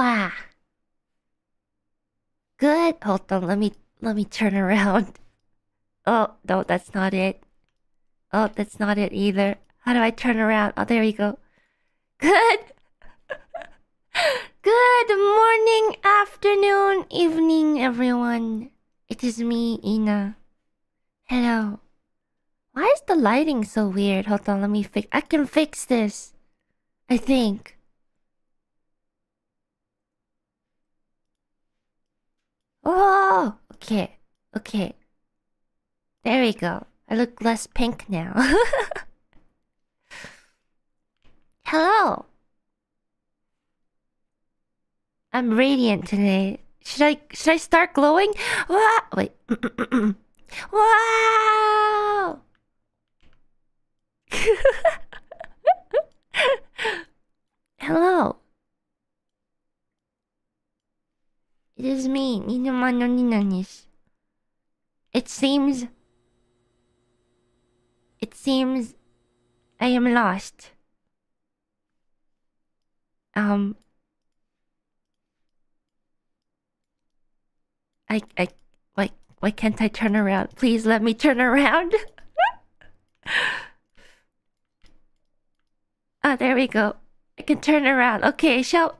Wow. Good. Hold on. Let me turn around. Oh, no, that's not it. Oh, that's not it either. How do I turn around? Oh, there we go. Good. Good morning, afternoon, evening, everyone. It is me, Ina. Hello. Why is the lighting so weird? Hold on, let me fix... I can fix this. I think. Oh! Okay. Okay. There we go. I look less pink now. Hello! I'm radiant today. Should I start glowing? Wow! Wait. Wow! Hello. It is me, Ninomae Ina'nis. It seems I am lost. I why can't I turn around? Please let me turn around. Oh, there we go. I can turn around. Okay, shall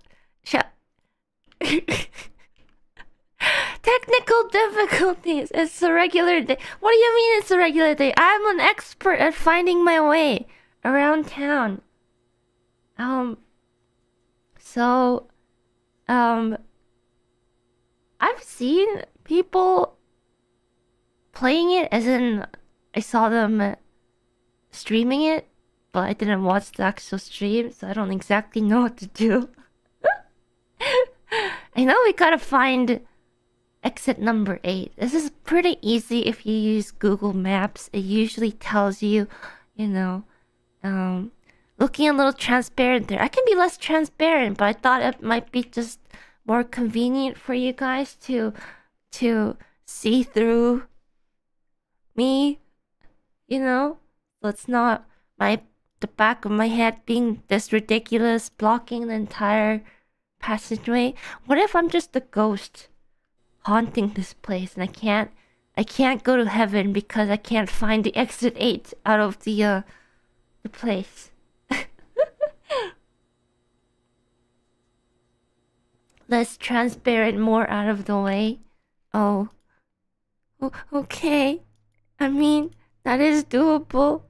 technical difficulties. It's a regular day. What do you mean it's a regular day? I'm an expert at finding my way around town. I've seen people playing it, as in I saw them streaming it. But I didn't watch the actual stream, so I don't exactly know what to do. I know we gotta find exit number 8. This is pretty easy if you use Google Maps. It usually tells you, you know, looking a little transparent there. I can be less transparent, but I thought it might be just more convenient for you guys to see through me, you know? Let's not the back of my head being this ridiculous, blocking the entire passageway. What if I'm just a ghost haunting this place and I can't go to heaven because I can't find the exit 8 out of the place? Less transparent, more out of the way. Oh, okay. I mean, that is doable.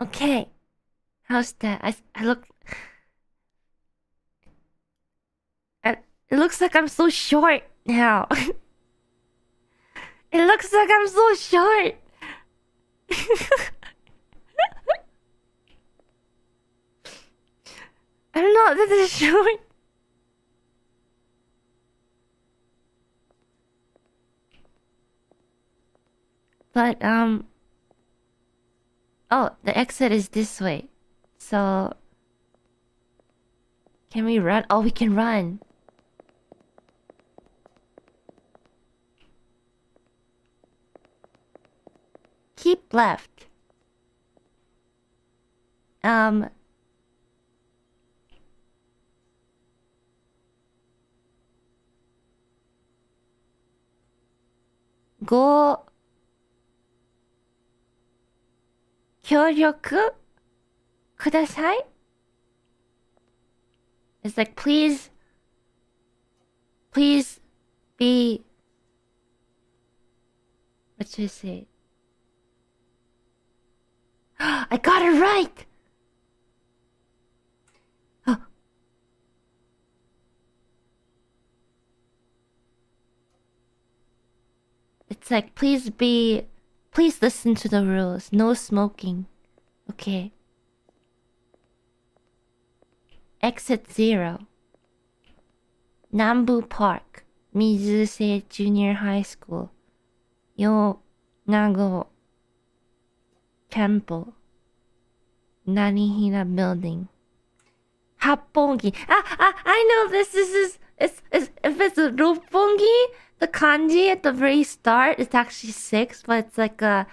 Okay, how's that? I look... It looks like I'm so short now. It looks like I'm so short. I don't know, this is short. But, oh, the exit is this way. So... Can we run? Oh, we can run! Keep left. Go... 協力ください? It's like, please be... What should I say? I got it right! Oh. It's like, please listen to the rules. No smoking. Okay. Exit 0. Nambu Park. Mizuse Junior High School. Yo Nago Temple. Nanihira Building. Happongi. I know this. This is if it's a Roppongi. The kanji at the very start is actually 6, but it's like a,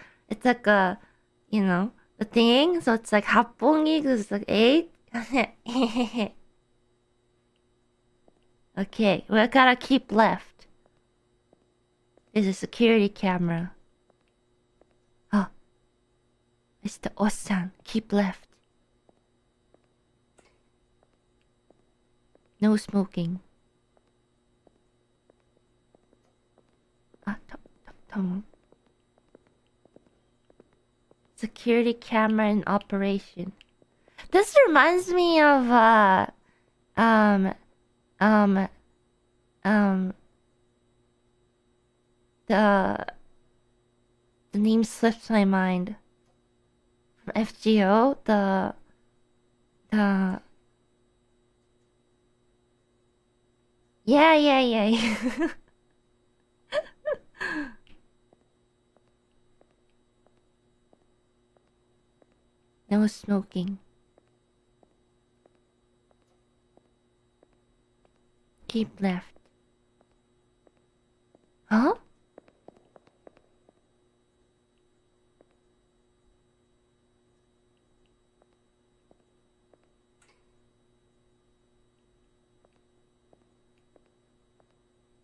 you know, the thing, so it's like Happongi is like 8. Okay, we gotta keep left. There's a security camera. Oh, it's the Osan. Keep left. No smoking. Security camera in operation. This reminds me of the name slipped my mind from FGO. Yeah. No smoking. Keep left. Huh?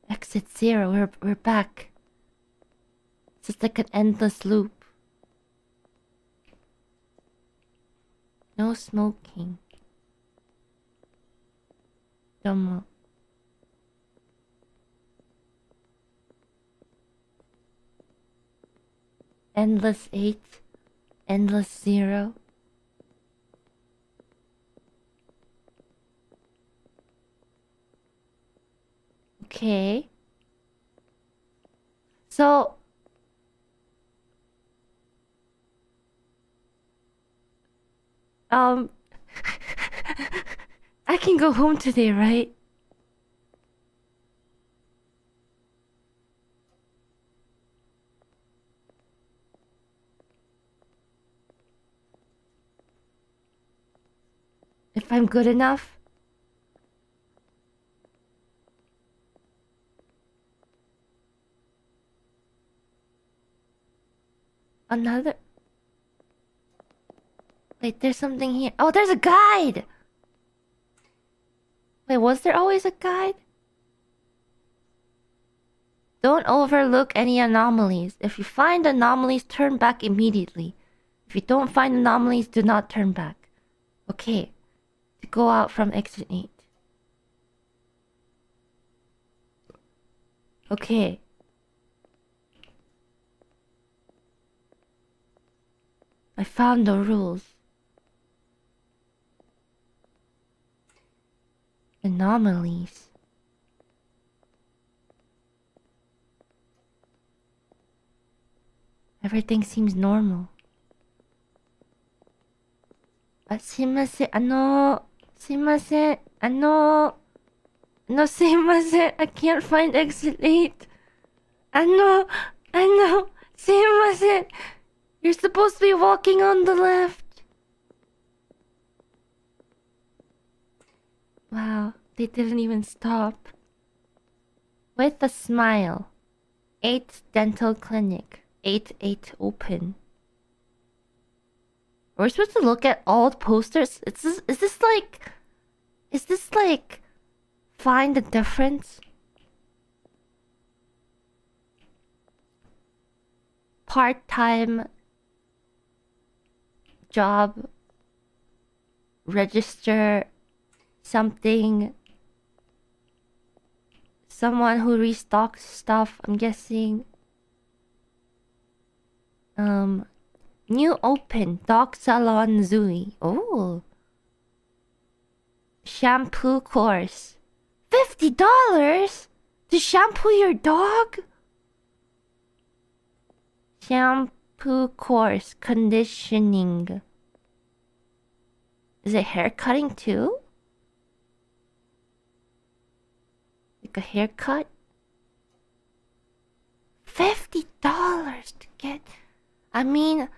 Exit 0. We're back. It's just like an endless loop. No smoking. Domo. Endless 8. Endless 0. Okay. So... I can go home today, right? If I'm good enough. Another... Wait, there's something here. Oh, there's a guide! Wait, was there always a guide? Don't overlook any anomalies. If you find anomalies, turn back immediately. If you don't find anomalies, do not turn back. Okay. To go out from exit 8. Okay. I found the rules. Anomalies. Everything seems normal. Sumimasen. I can't find exit 8. Sumimasen. You're supposed to be walking on the left. Wow, they didn't even stop. With a smile. 8 dental clinic. 8-8 open. We're supposed to look at all the posters? Is this like find the difference? Part-time job. Register. Something. Someone who restocks stuff, I'm guessing. New open. Dog salon Zui. Oh. Shampoo course. $50 to shampoo your dog? Shampoo course. Conditioning. Is it hair cutting too? Like a haircut? $50 to get... I mean...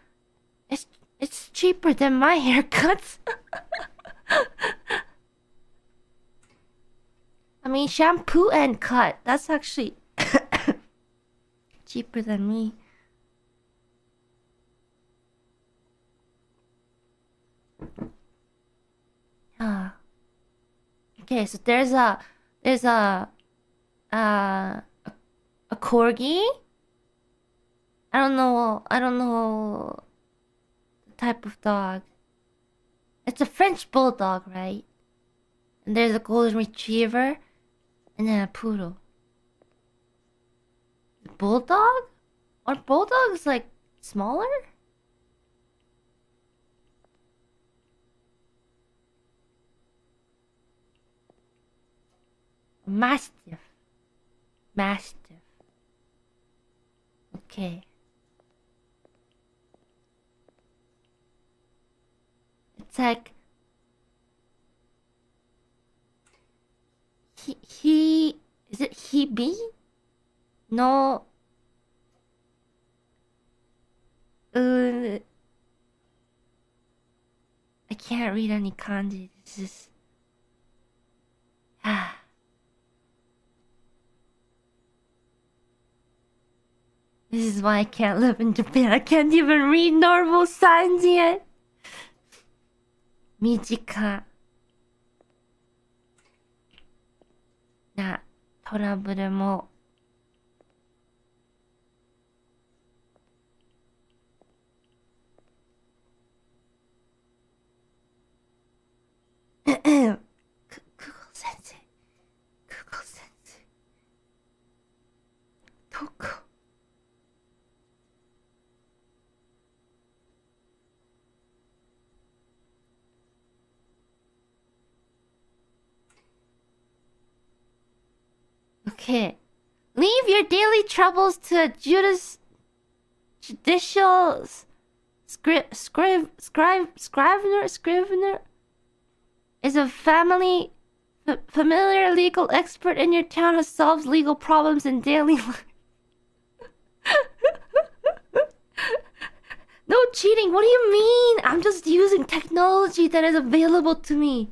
It's cheaper than my haircuts. I mean, shampoo and cut. That's actually... cheaper than me. Okay, so there's a corgi. I don't know the type of dog. It's a French bulldog, right? And there's a golden retriever, and then a poodle. Bulldog? Are bulldogs like smaller? Mastiff. Mastiff. Okay. It's like he is it Hebe? No. I can't read any kanji. This is this is why I can't live in Japan. I can't even read normal signs yet. Mijika. Na torabu mo. Google Sensei. Toko. Okay. Leave your daily troubles to judicial scrivener is a familiar legal expert in your town who solves legal problems in daily life. No cheating. What do you mean? I'm just using technology that is available to me.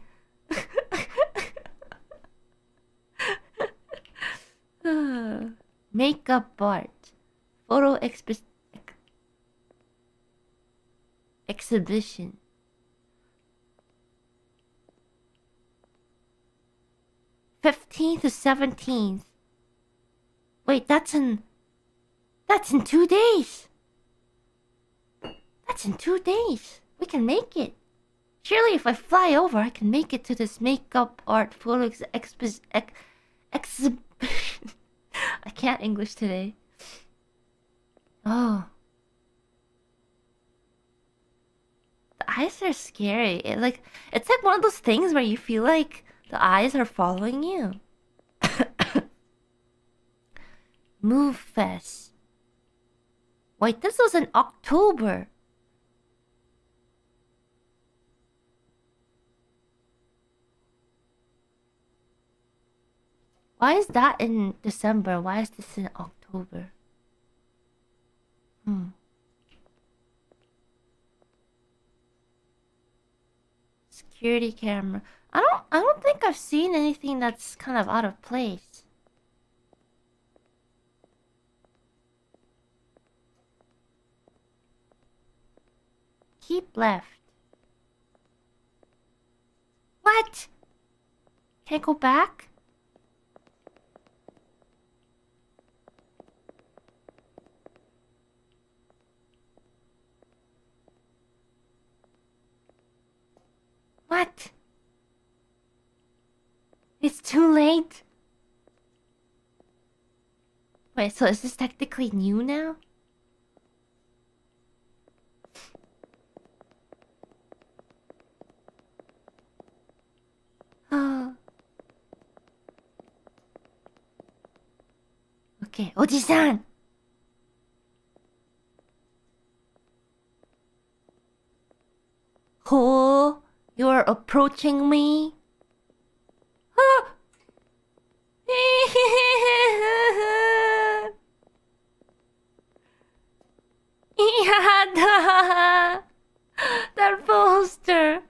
Makeup art, photo exhibition. February 15th to 17th. Wait, that's in 2 days. That's in 2 days. We can make it. Surely, if I fly over, I can make it to this makeup art photo exhibition. I can't English today. Oh. The eyes are scary. It's like one of those things where you feel like the eyes are following you. Move Fest. Wait, this was in October. Why is that in December? Why is this in October? Security camera. I don't think I've seen anything that's kind of out of place. Keep left. What? Can't go back? What? It's too late? Wait, so is this technically new now? Oh. Okay, Oji-san! Oh. You're approaching me? Ah! That poster!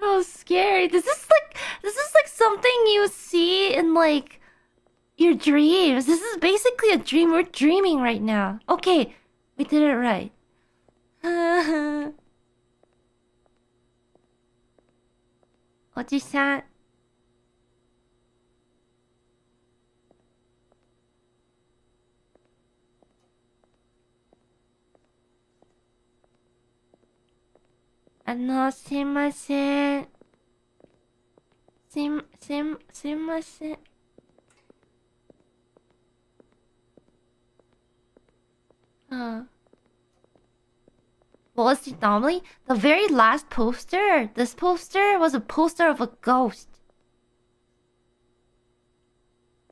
Oh, scary. This is like something you see in like your dreams. This is basically a dream. We're dreaming right now. Okay, we did it right. Oji-san. すいません。すいません。Was it normally the very last poster? This poster was a poster of a ghost.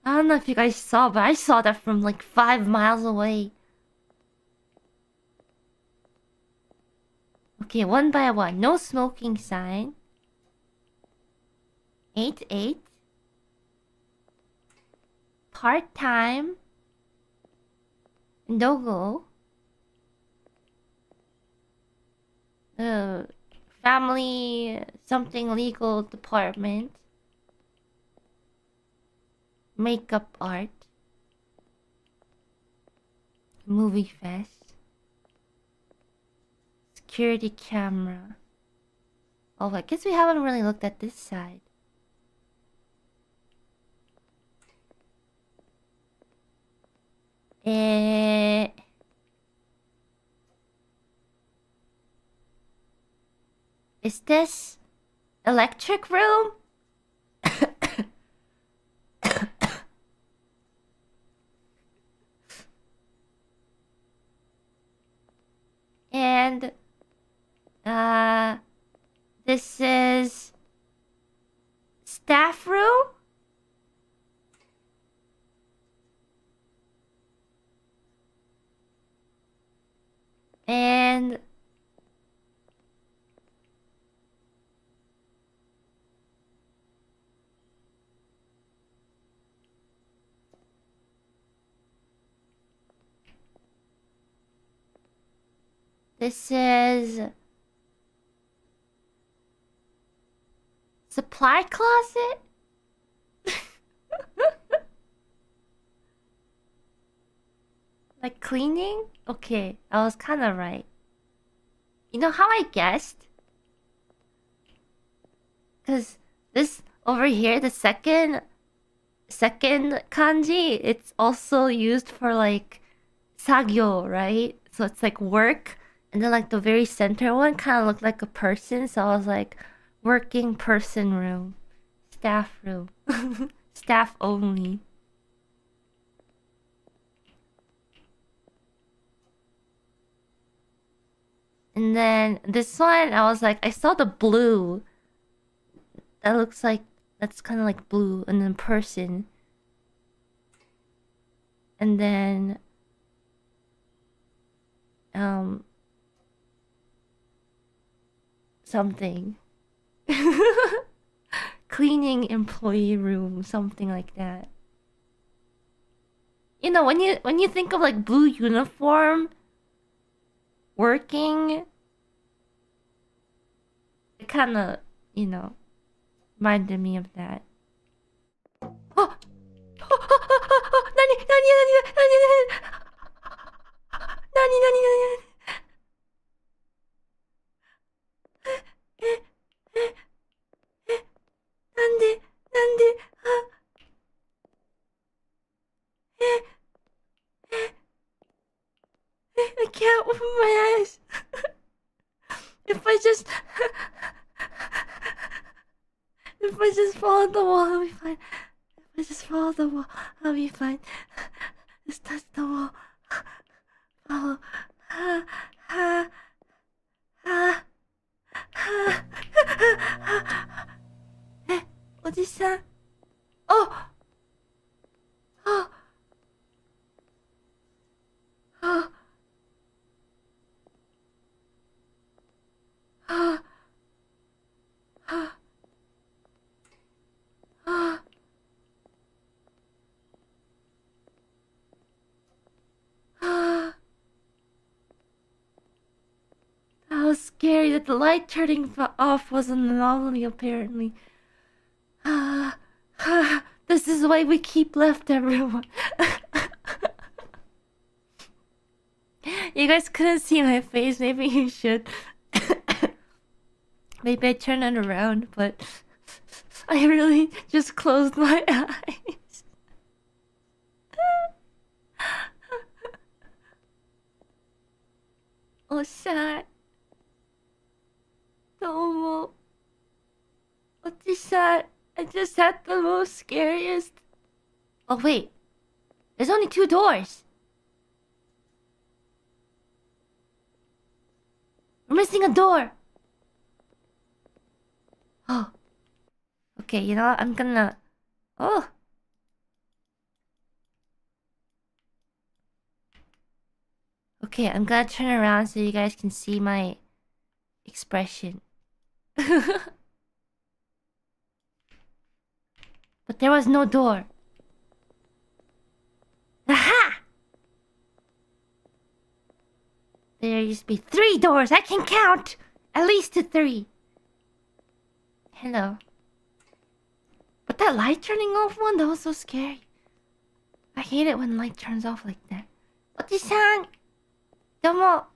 I don't know if you guys saw, but I saw that from like 5 miles away. Okay, one by one. No smoking sign. 8-8. Part-time. No go. Family something legal department. Makeup art. Movie fest. Security camera. Oh, I guess we haven't really looked at this side. Is this electric room? And this is staff room? And this is supply closet? Like cleaning? Okay, I was kind of right. You know how I guessed? Because this over here, the second kanji, it's also used for like sagyo, right? So it's like work. And then like the very center one kind of looked like a person. So I was like, working person room. Staff room. Staff only. And then this one, I was like, I saw the blue. That looks like, that's kind of like blue. And then person. And then... something. Cleaning employee room. Something like that. You know, when you think of like blue uniform... working, it kind of, you know, reminded me of that. Oh! I can't open my eyes. If I just... if I just follow the wall, I'll be fine. If I just follow the wall, I'll be fine. Just touch the wall. Follow. Eh, Oji-san. Oh! Oh! Oh! That was scary that the light turning off was an anomaly apparently. This is why we keep left everyone. You guys couldn't see my face, maybe you should. Maybe I turn it around, but I really just closed my eyes. Oh, sad. 顔も落ちさ I just had the most scariest. Oh wait, there's only 2 doors. We're missing a door. Oh. Okay, you know what? I'm gonna. Oh. Okay, I'm gonna turn around so you guys can see my expression. But there was no door. Aha! There used to be 3 doors. I can count at least to 3. Hello. But that light turning off one, that was so scary. I hate it when light turns off like that. Oji-san! Domo!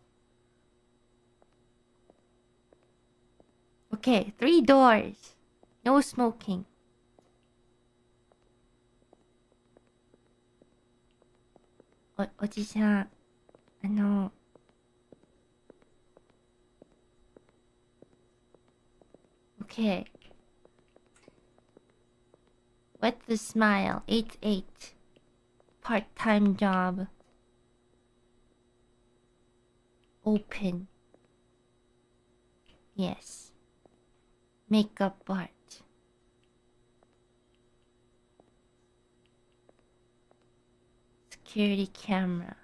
Okay, 3 doors. No smoking. Oji-san, I know. Okay. Wet the smile. 8-8. Part-time job. Open. Yes. Makeup art. Security camera.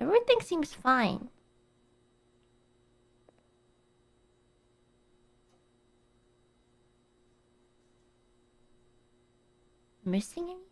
Everything seems fine. Missing anything?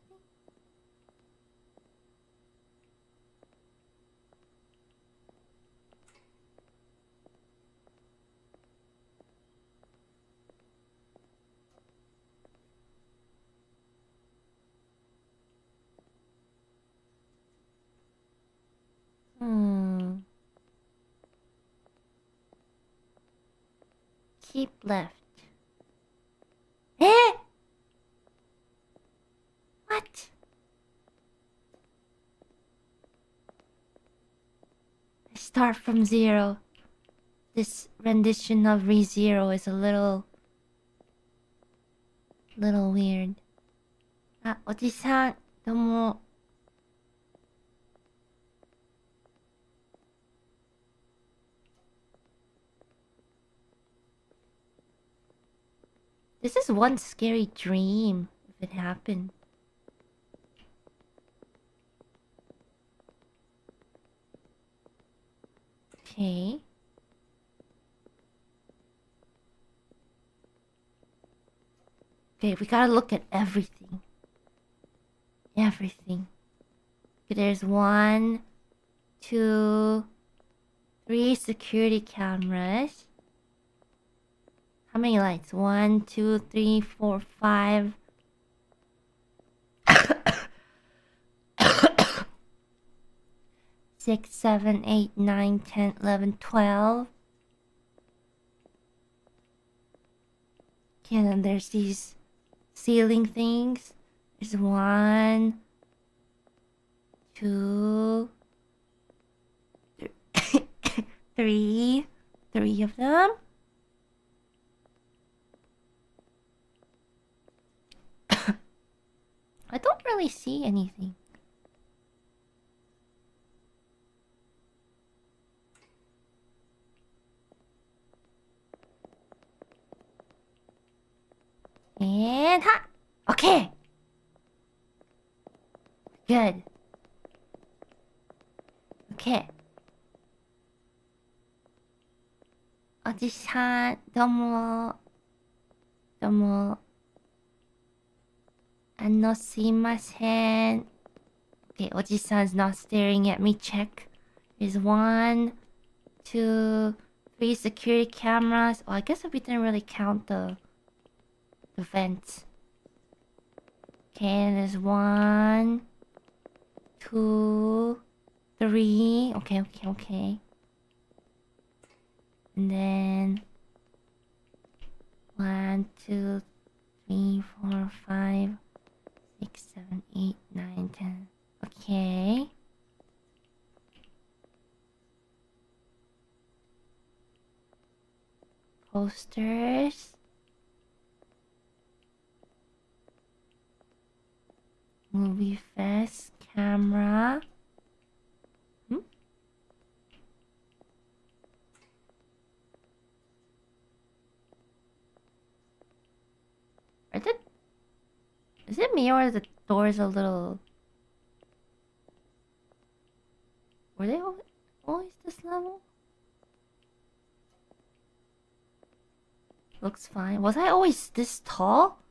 Keep left. Eh? What? I start from 0. This rendition of ReZero is a little weird. Ah, Oji-san, domo. This is one scary dream, if it happened. Okay. Okay, we gotta look at everything. Everything. Okay, there's 1, 2, 3 security cameras. How many lights? 1, 2, 3, 4, 5. Six, 7, 8, 9, 10, 11, 12. Okay, and then there's these ceiling things. There's 1, 2, 3. 3 of them. I don't really see anything. And ha! Okay! Good. Okay. Oji-san, domo. Domo. Anosimasen. Okay, Oji-san's not staring at me. Check. There's 1, 2, 3 security cameras. Oh, I guess we didn't really count the vents. Okay, and there's 1, 2, 3. Okay. And then 1, 2, 3, 4, 5. 6, 7, 8, 9, 10. Okay. Posters. Movie fest, camera. Is it me or are the doors a little... Were they always this level? Looks fine. Was I always this tall?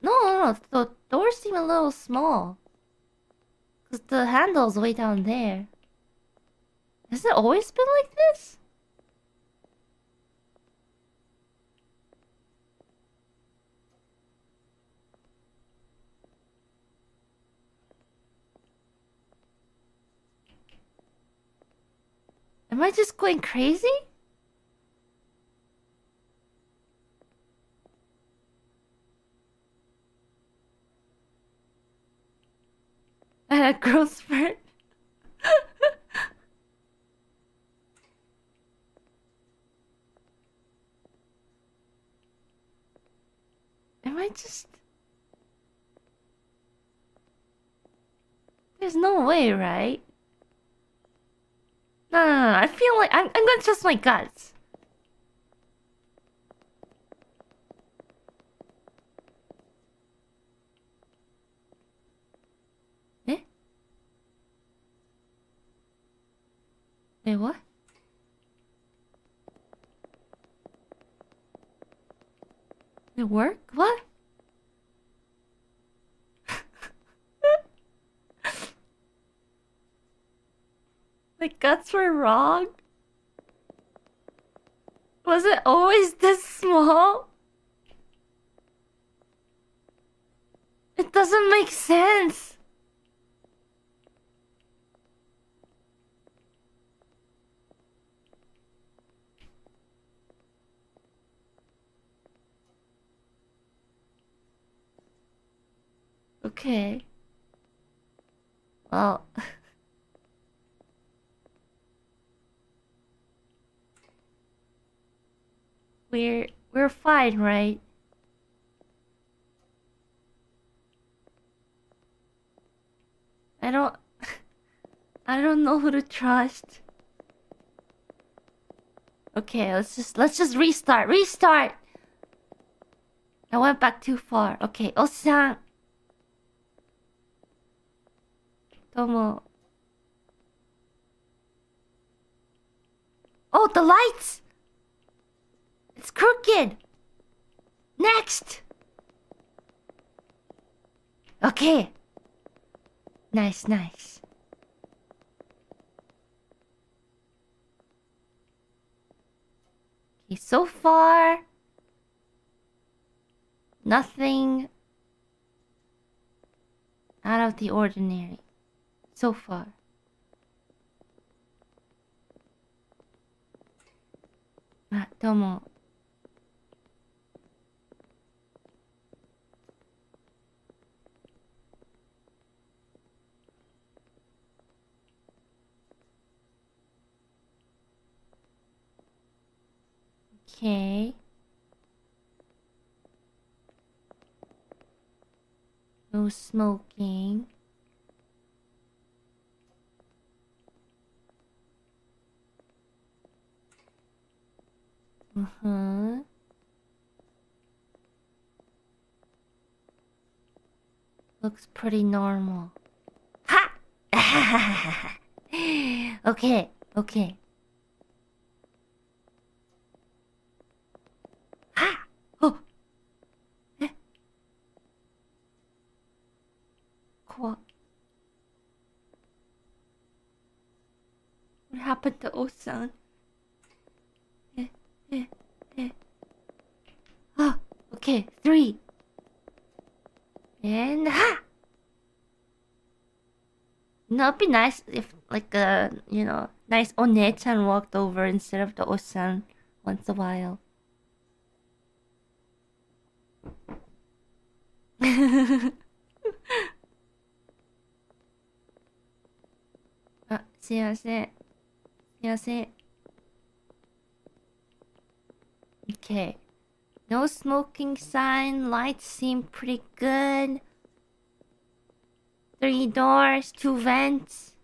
No. The doors seem a little small. Because the handle's way down there. Has it always been like this? Am I just going crazy? I had a growth spurt. Am I just... There's no way, right? No, I feel like I'm gonna trust my guts. Eh? Wait, what? It worked? What? My guts were wrong? Was it always this small? It doesn't make sense! Okay. Well... We're fine, right? I don't know who to trust. Okay, let's just restart. Restart. I went back too far. Okay, Osan. Tomo. Oh, the lights. It's crooked! Next! Okay! Nice, nice. Okay, so far... nothing... out of the ordinary. So far. Ah, Tomo. Okay. No smoking. Looks pretty normal. Ha! Okay, okay. What happened to Osan? Oh, okay, 3. And ha! No, it'd be nice if like you know, nice One-chan walked over instead of the Osan once a while. すいません。すいません。Okay. No smoking sign. Lights seem pretty good. 3 doors, 2 vents.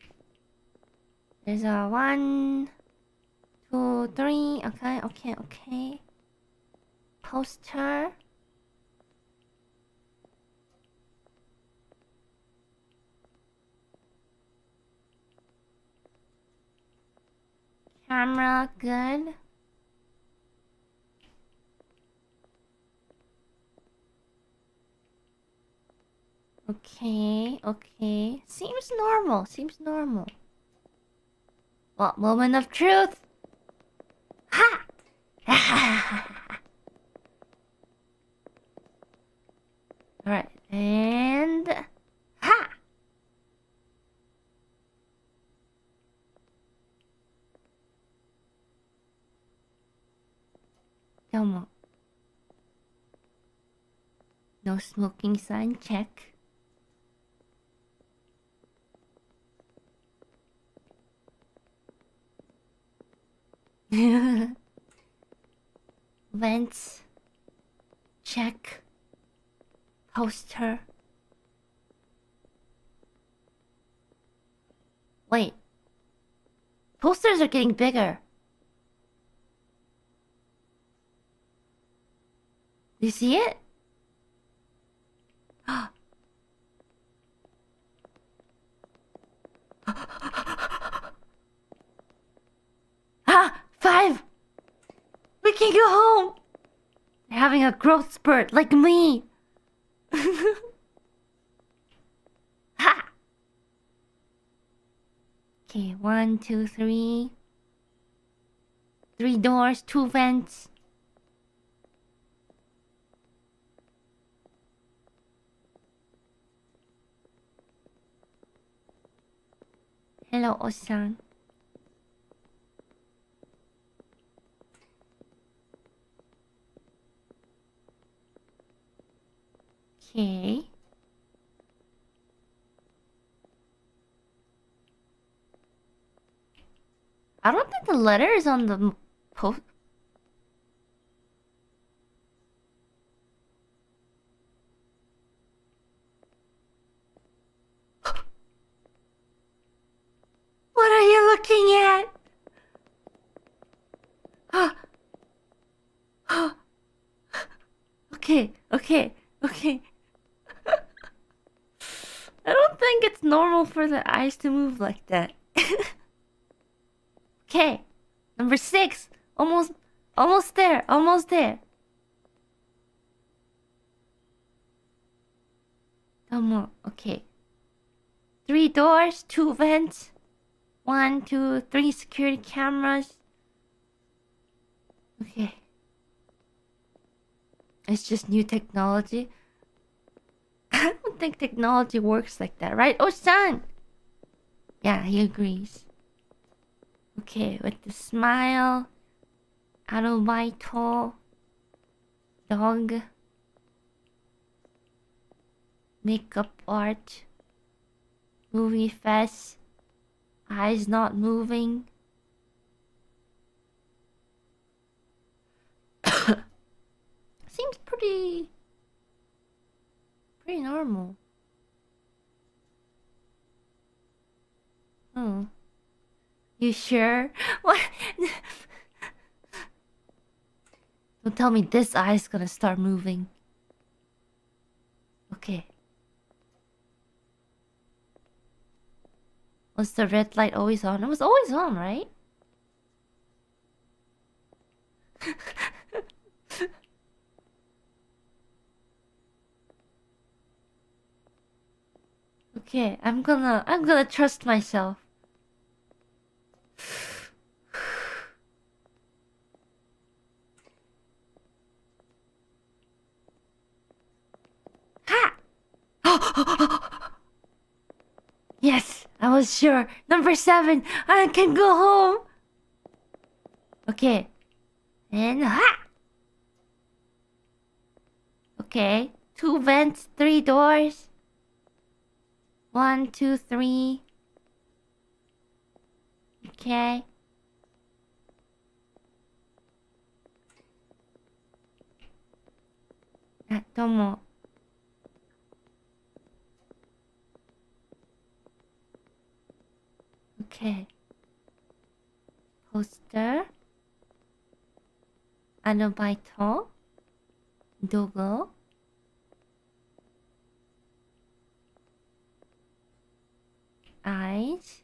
There's a 1, 2, 3. Okay, okay, okay. Poster. Camera, good. Okay, okay. Seems normal, seems normal. What moment of truth? Ha! Alright, and... Ha! Come on. No smoking sign, check. Vents, check. Poster. Wait, posters are getting bigger. Do you see it? Ah, 5. We can go home. They're having a growth spurt like me. Ha. Okay, 1, 2, 3. 3 doors, 2 vents. Hello, Osan. Okay. I don't think the letter is on the post. What are you looking at? Okay, okay, okay. I don't think it's normal for the eyes to move like that. Okay, number 6. Almost there, almost there. Come on, okay. 3 doors, 2 vents. 1, 2, 3 security cameras. Okay. It's just new technology. I don't think technology works like that, right? Osan! Yeah, he agrees. Okay, with the smile. Arubito. Dog. Makeup art. Movie fest. Eyes not moving. Seems pretty normal. Oh. You sure? What? Don't tell me this eye's gonna start moving. Okay. Was the red light always on? It was always on, right? Okay, I'm gonna trust myself. Ha! Yes, I was sure. Number 7, I can go home. Okay, and ha. Okay, 2 vents, 3 doors. 1, 2, 3. Okay. Ah, どうも。Okay. Poster. Anubaito. Dogo. Eyes.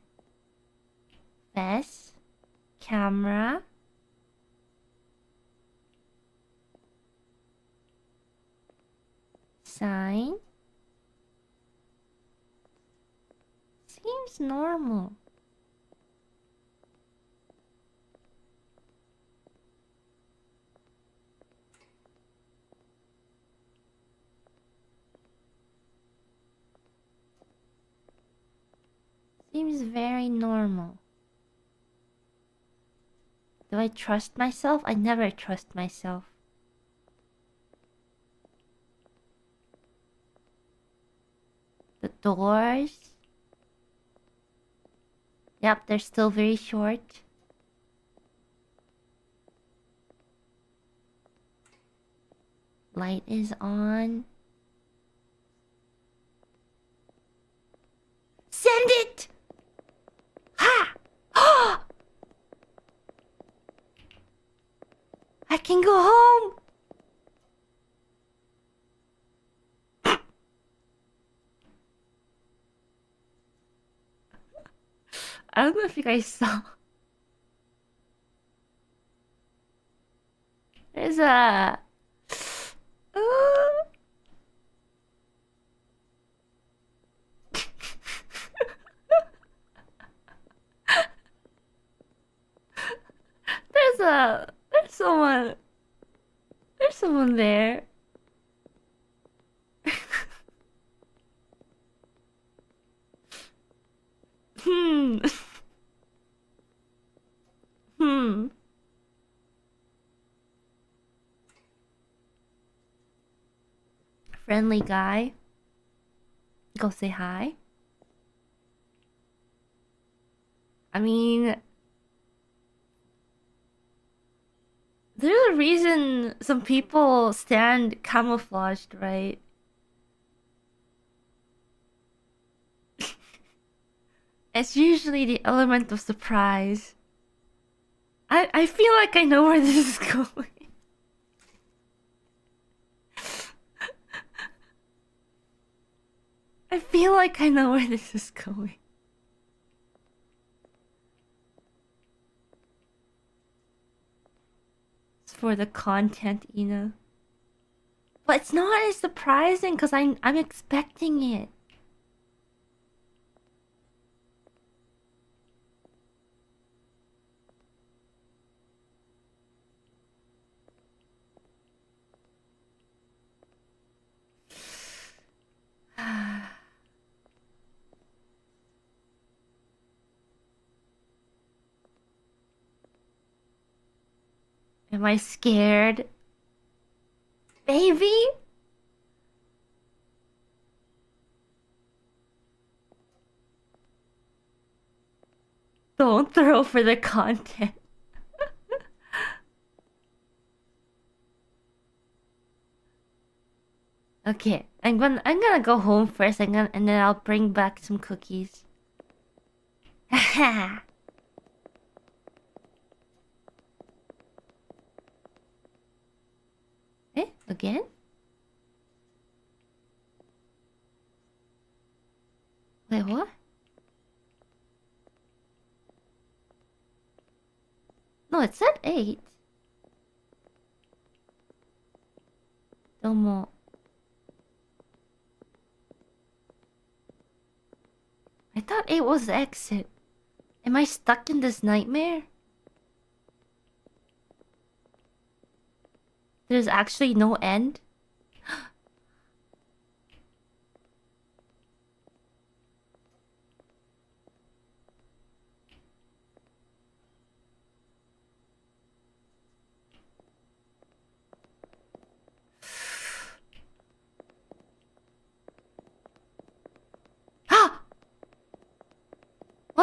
Face. Camera. Sign. Seems normal. Seems very normal. Do I trust myself? I never trust myself. The doors. Yep, they're still very short. Light is on. Send it! Ha! I can go home! I don't know if you guys saw. There's a... There's someone there. Friendly guy. Go say hi. I mean... There's a reason some people stand camouflaged, right? It's usually the element of surprise. I feel like I know where this is going. I feel like I know where this is going. For the content, you know, but it's not as surprising because I'm expecting it. Am I scared? Baby? Don't throw for the content. Okay, I'm gonna go home first and then I'll bring back some cookies. Haha. Again? Wait, what? No, it said 8. Domo. I thought 8 was the exit. Am I stuck in this nightmare? There's actually no end.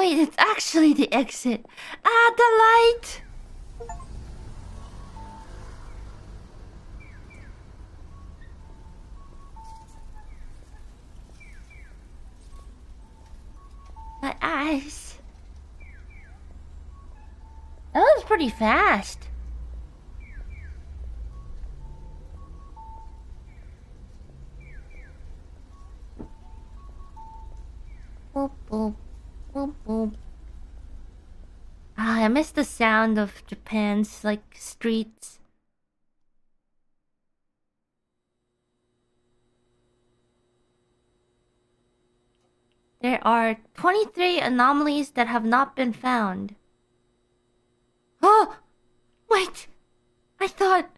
Wait, it's actually the exit. Ah, the light! My eyes. That was pretty fast. Boop, boop, boop, boop. Ah, I miss the sound of Japan's, like, streets. There are 23 anomalies that have not been found. Oh! Wait! I thought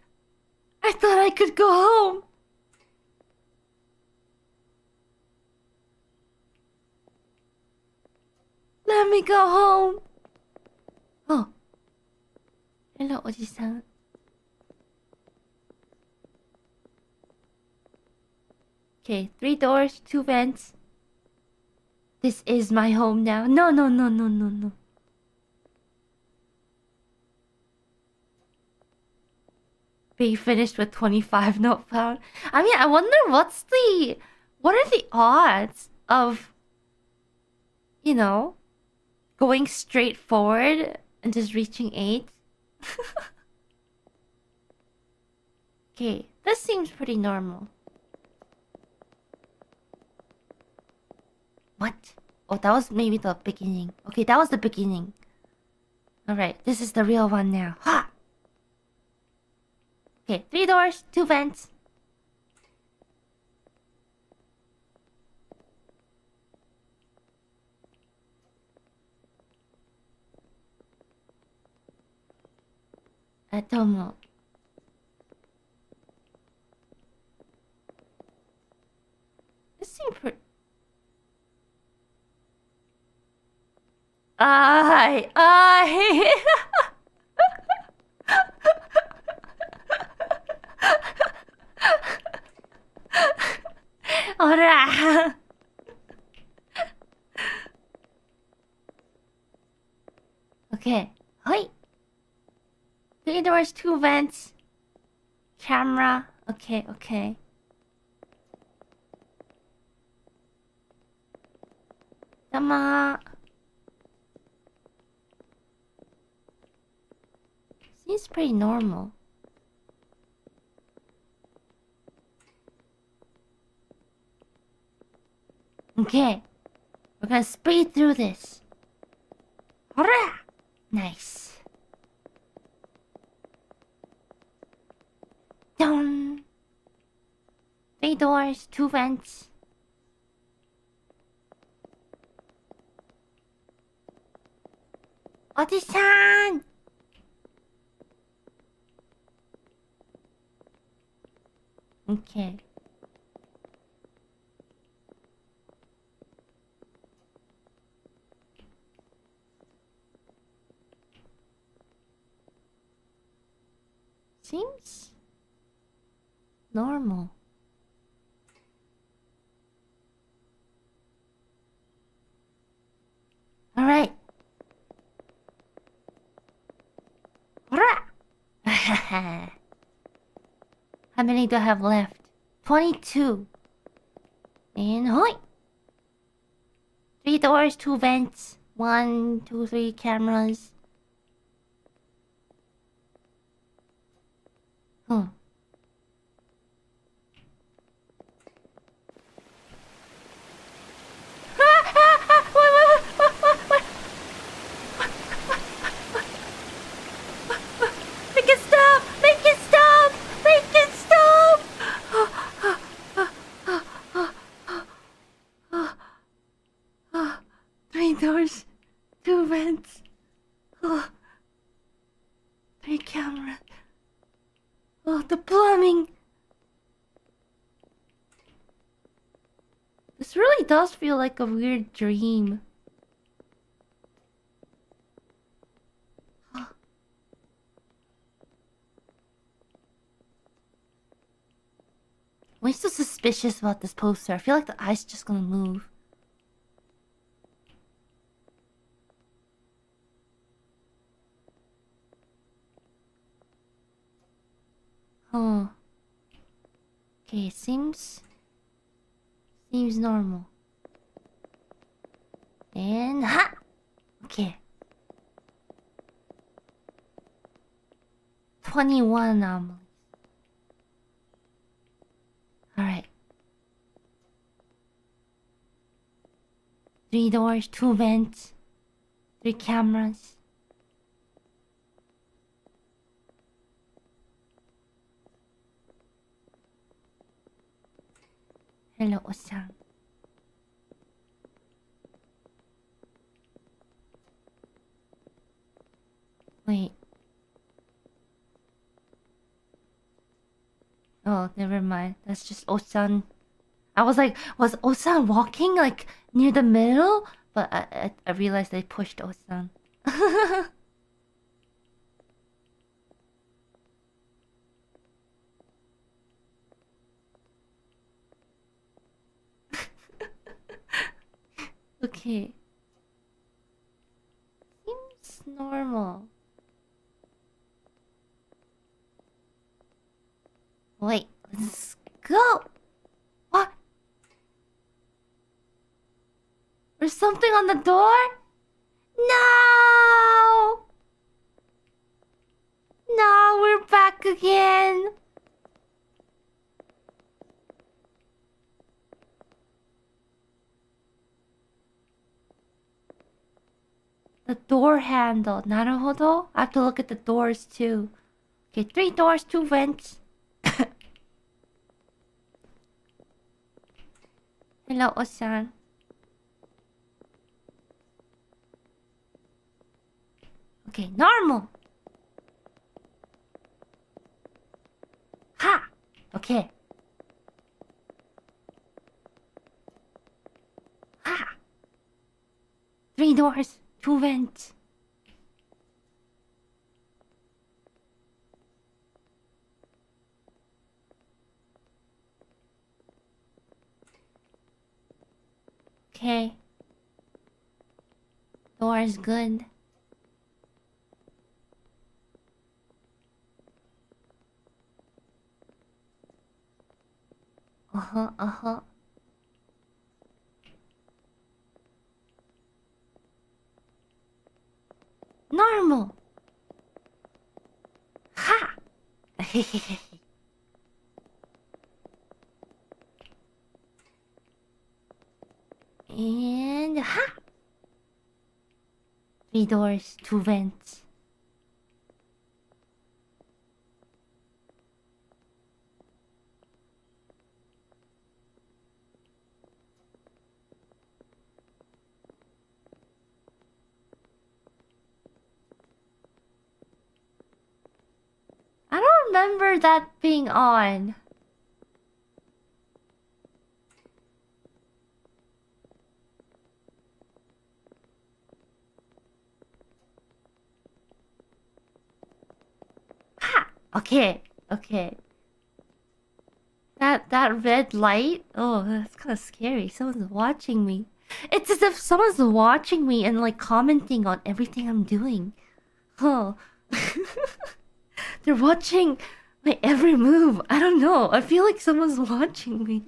I could go home! Let me go home! Oh. Hello, Oji-san. Okay, 3 doors, 2 vents. This is my home now. No, no, no, no, no, no. Be finished with 25 not found. I mean, I wonder what are the odds of, you know, going straight forward and just reaching 8? Okay, this seems pretty normal. What? Oh, that was maybe the beginning. Okay, that was the beginning. Alright, this is the real one now. Ha! Okay, 3 doors, 2 vents. Atomo. This seems pretty... Ora. Okay. Hi. 3 doors, 2 vents. Camera. Okay, okay. Tama. Seems pretty normal. Okay, we're gonna speed through this. Hurrah! Nice. Dun. 3 doors, 2 vents. Oji-san! Okay. Seems normal. All right. Hurrah! How many do I have left? 22. And hoi! 3 doors, 2 vents. 1, 2, 3 cameras. Huh. It does feel like a weird dream. I'm so suspicious about this poster. I feel like the eye's just gonna move. Huh. Okay, seems normal. Then ha. Okay. 21 anomalies. All right. 3 doors, 2 vents, 3 cameras. Hello, Osan. Wait. Oh, never mind. That's just Osan. I was like, was Osan walking like near the middle? But I realized I pushed Osan. Okay. Seems normal. Wait, let's go! What? There's something on the door? No! No, we're back again! The door handle, なるほど? I have to look at the doors too. Okay, 3 doors, 2 vents. Hello, Osan. Okay, normal. Ha! Okay. Ha! 3 doors, 2 vents. Okay. Door is good. Uh-huh, uh-huh. Normal. Ha! And ha! 3 doors, 2 vents. I don't remember that being on. Okay, okay. That red light? Oh, that's kind of scary. Someone's watching me. It's as if someone's watching me and like commenting on everything I'm doing. Oh. They're watching my every move. I don't know. I feel like someone's watching me.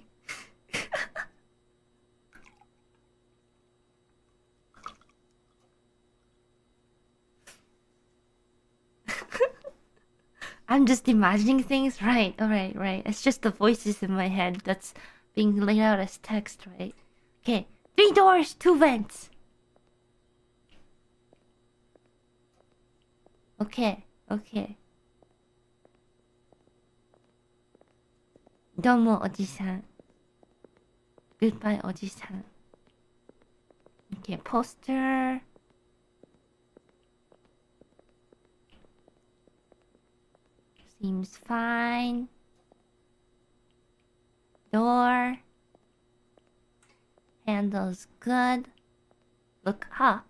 I'm just imagining things, right? Alright, right. It's just the voices in my head that's being laid out as text, right? Okay, 3 doors, 2 vents. Okay, okay. Domo, Oji-san. Goodbye, Oji-san. Okay, poster. Seems fine. Door. Handle's good. Look up.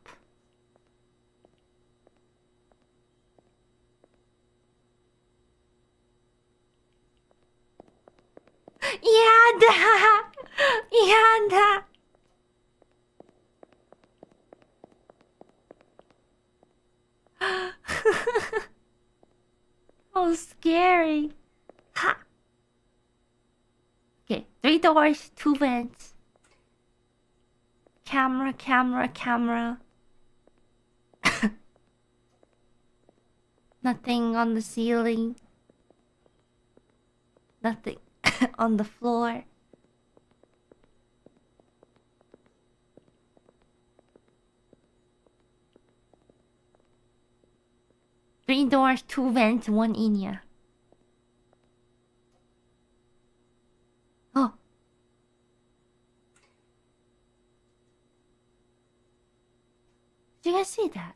Yada! Yada! How scary. doors, 2 vents. Camera, camera, camera. Nothing on the ceiling. Nothing on the floor. Three doors, 2 vents, 1 Inya. Oh. Did you guys see that?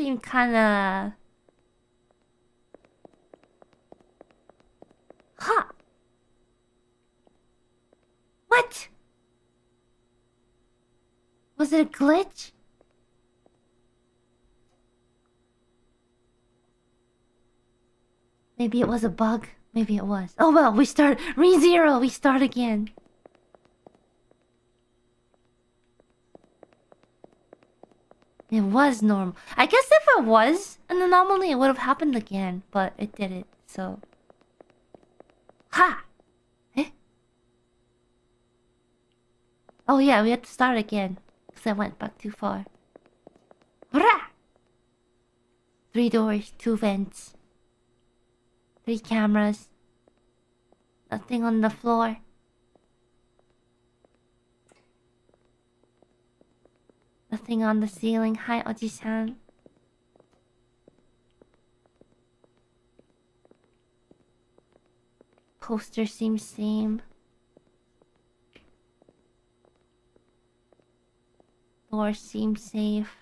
Seemed kinda huh. What? Was it a glitch? Maybe it was a bug, maybe it was. Oh well, we start re-zero, we start again. It was normal. I guess if it was an anomaly, it would have happened again, but it didn't, so... Ha! Eh? Oh yeah, we had to start again, because I went back too far. Hurrah! 3 doors, 2 vents. 3 cameras. Nothing on the floor. Nothing on the ceiling. Hi, Oji-san. Poster seems same. Door seems safe.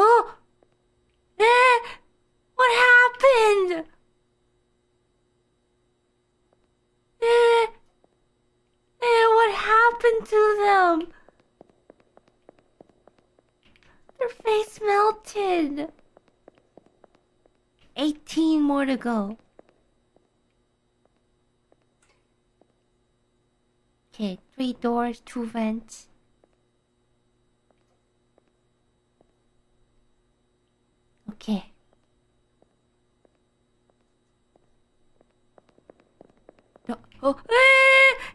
Oh! What happened? What happened to them? Their face melted. 18 more to go. Okay, 3 doors, 2 vents. 'Kay. Oh,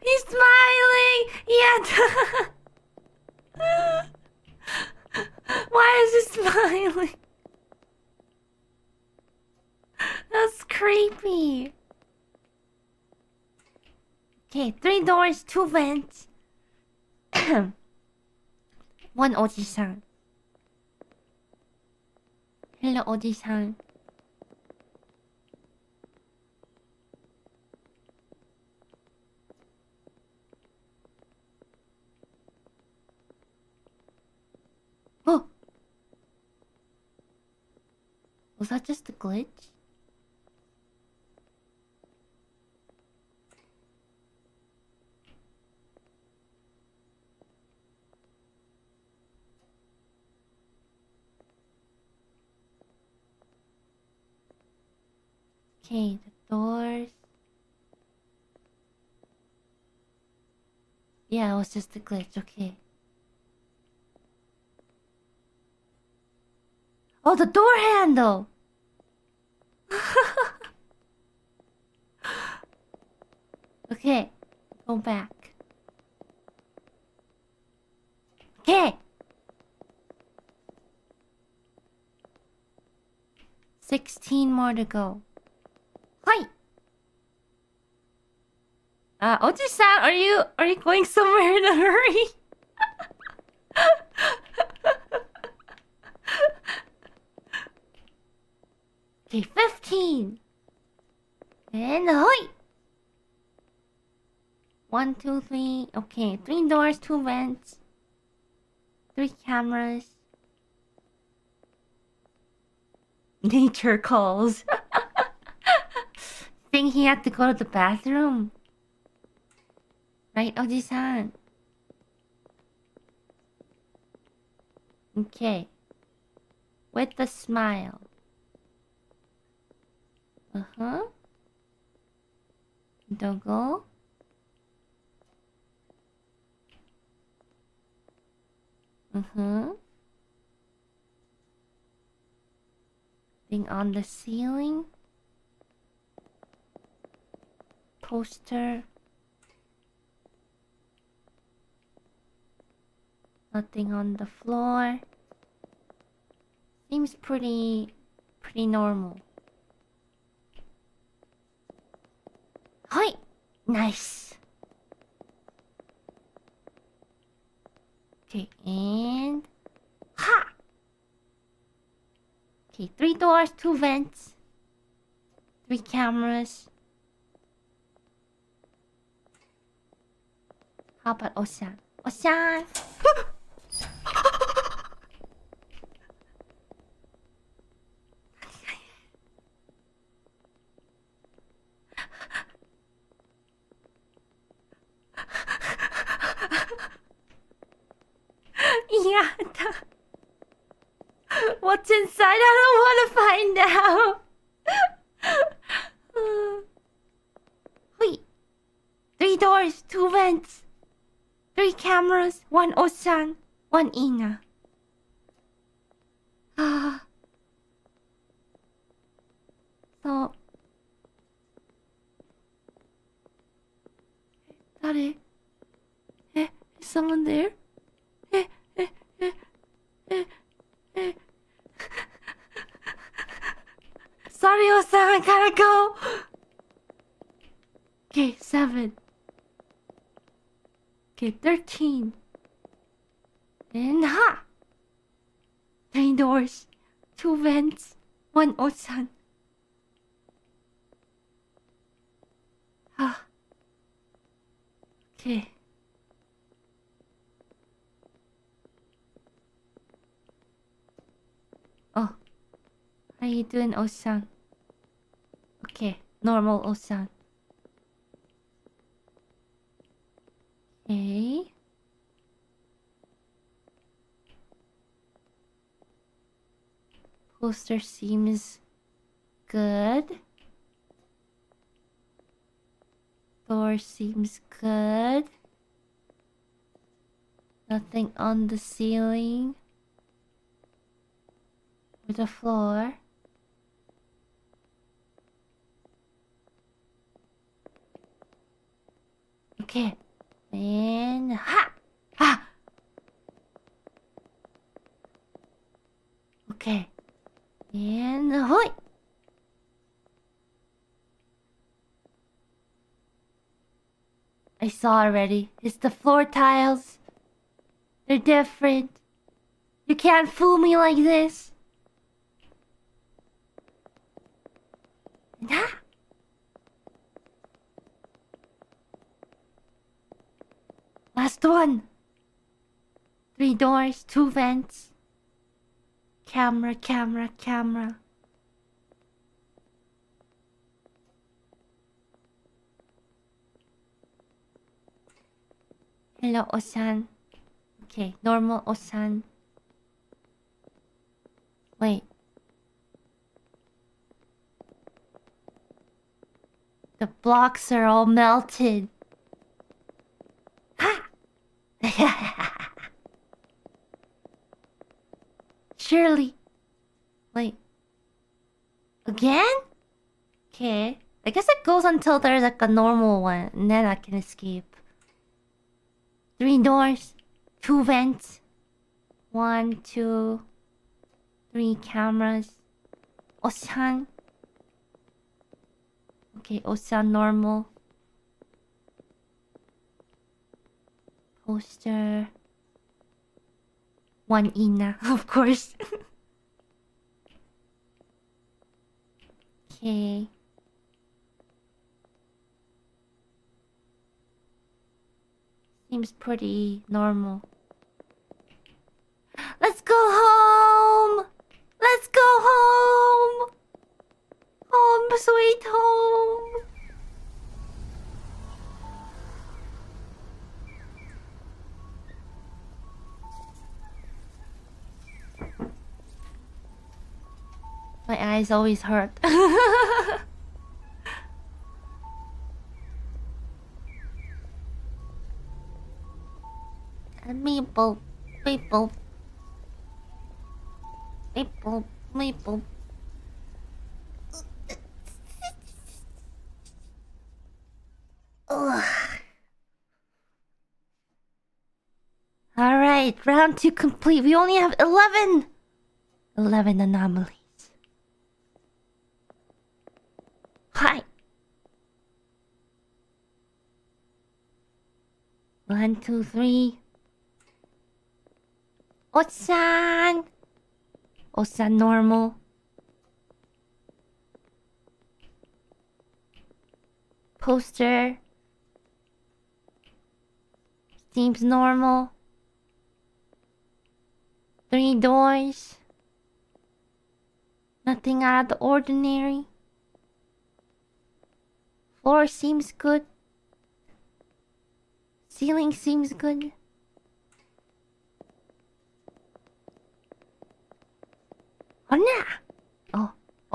he's smiling. Yeah. Why is he smiling? That's creepy. Okay, 3 doors, 2 vents. 1 Oji-san. Hello, Oji-san. Oh! Was that just a glitch? Okay, the doors. Yeah, it was just a glitch, okay. Oh, the door handle! Okay, go back. Okay! 16 more to go. Hi. Oji-san, are you going somewhere in a hurry? Okay, 15. And hoi. 1, 2, 3. Okay, 3 doors, 2 vents, 3 cameras. Nature calls. think he had to go to the bathroom. Right, Oji-san? Okay. With a smile. Uh-huh. Don't go. Uh-huh. Thing on the ceiling. Poster. Nothing on the floor. Seems pretty normal. Hi! Nice! Okay, and... Ha! Okay, 3 doors, 2 vents. 3 cameras. How about Osan? Osan! What's inside? I don't want to find out. Wait. 3 doors, 2 vents. 3 cameras, 1 Osan, 1 Ina. So... Hey, is someone there? Sorry, Osan, I gotta go. Okay, 7. Okay, 13. And ha! 3 doors, 2 vents, 1 Osan. Ah. Okay. Oh, how you doing, Osan? Okay, normal Osan. Okay. Poster seems good. Door seems good. Nothing on the ceiling or the floor. Okay. And ha! Ha! Okay. And hoi! I saw already. It's the floor tiles. They're different. You can't fool me like this. And ha! Last one! 3 doors, 2 vents. Camera, camera, camera. Hello, Osan. Okay, normal Osan. Wait. The blocks are all melted. Surely. Wait. Again? Okay. I guess it goes until there's like a normal one, and then I can escape. 3 doors, 2 vents. 1, 2, 3 cameras. Osan. Okay, Osan normal. Poster. 1 Ina, of course. Okay. Seems pretty normal. Let's go home! Let's go home! Home, sweet home! My eyes always hurt. Meeple, meeple, meeple, meeple. All right, round 2 complete. We only have 11 anomalies. Hi. 1, 2, 3. Osan! Osan normal. Poster. Seems normal. 3 doors. Nothing out of the ordinary. 4 seems good. Ceiling seems good.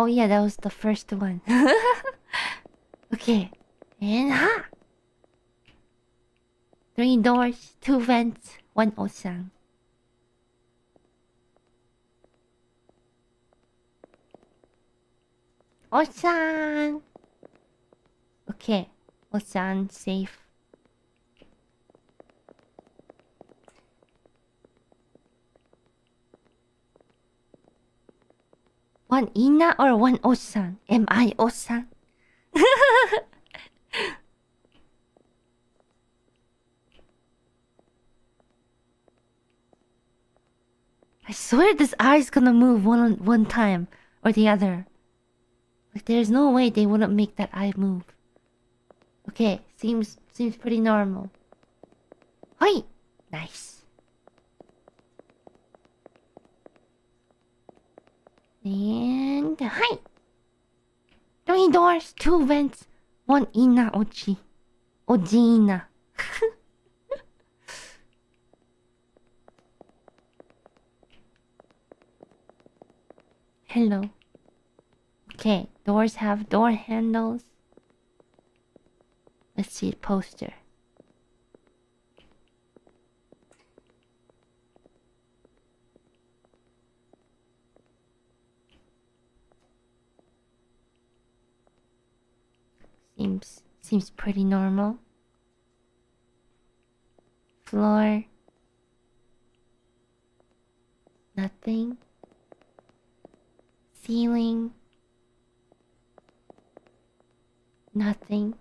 Oh yeah, that was the first one. Okay. And 3 doors, 2 vents, 1 osan. Osan! Okay. Osan, safe. One Ina or one Osan? Am I Osan? I swear this eye's gonna move one time or the other. Like there's no way they wouldn't make that eye move. Okay, seems pretty normal. Hoi! Nice. And hi! 3 doors, 2 vents, 1 Ina Ochi. Ojina. Hello. Okay, doors have door handles. Let's see, poster. Seems pretty normal. Floor. Nothing. Ceiling. Nothing.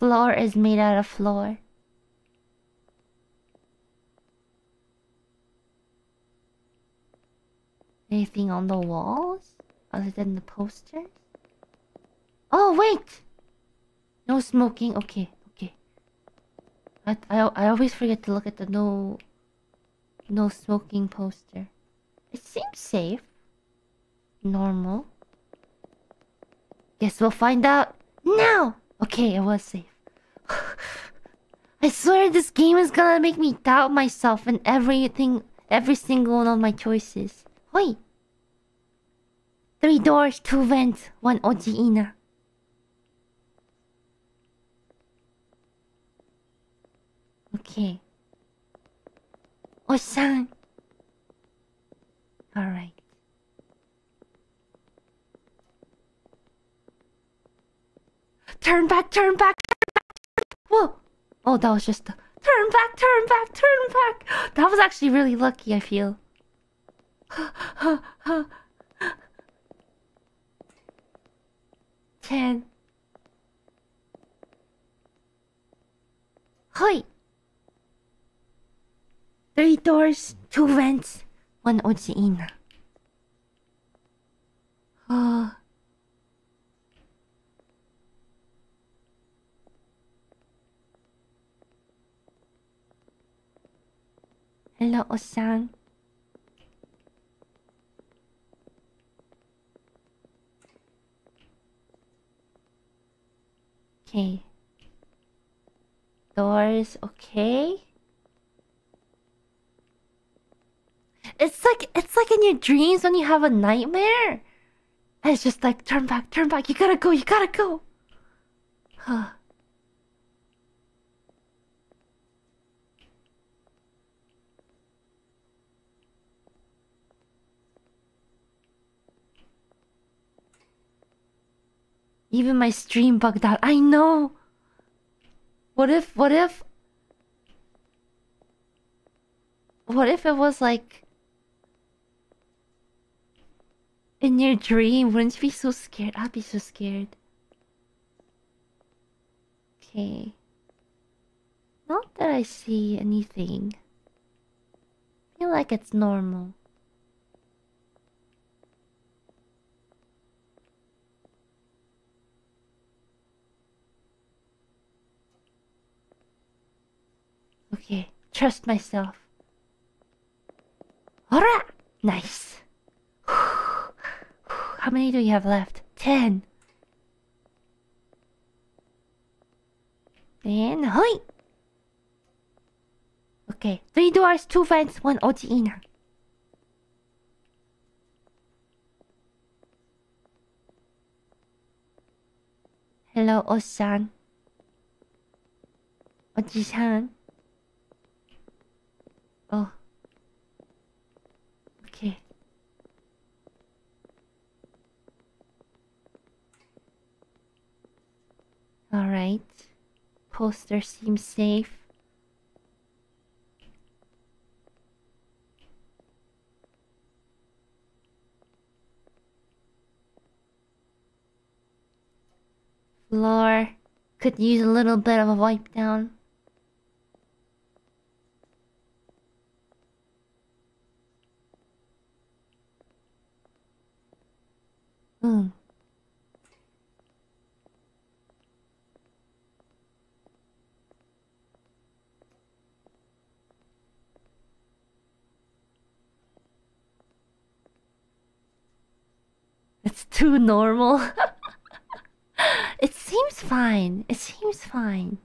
Floor is made out of floor. Anything on the walls other than the posters? Oh wait! No smoking. Okay, okay. I always forget to look at the no smoking poster. It seems safe. Normal. Guess we'll find out now. Okay, it was safe. I swear this game is gonna make me doubt myself and every single one of my choices. Oi! 3 doors, 2 vents, 1 Oji Ina. Okay. Osan. All right. Turn back, turn back, turn back. Whoa! Oh, that was just a turn back, turn back, turn back. That was actually really lucky, I feel. Ha ha. 10. Hoi. 3 doors, 2 vents, 1 Oji Ina. Hello, Osan. Okay, doors, okay? It's like in your dreams when you have a nightmare. It's just like, turn back, you gotta go. Huh. Even my stream bugged out. I know. What if it was like in your dream? Wouldn't you be so scared? I'd be so scared. Okay. Not that I see anything. I feel like it's normal. Okay, trust myself. Alright! Nice! How many do you have left? 10! Then, hoi! Okay, 3 doors, 2 vents, 1 OG-ina. Hello, O-san. Oji-san. Oh. Okay. All right. Poster seems safe. Floor could use a little bit of a wipe down. Hmm. It's too normal. It seems fine. It seems fine.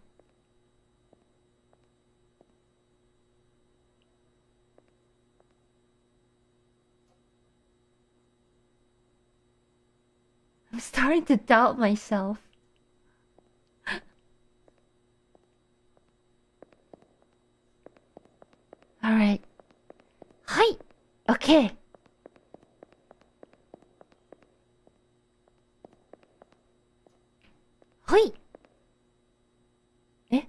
I'm starting to doubt myself. All right. Hi. Okay. Hi. Eh?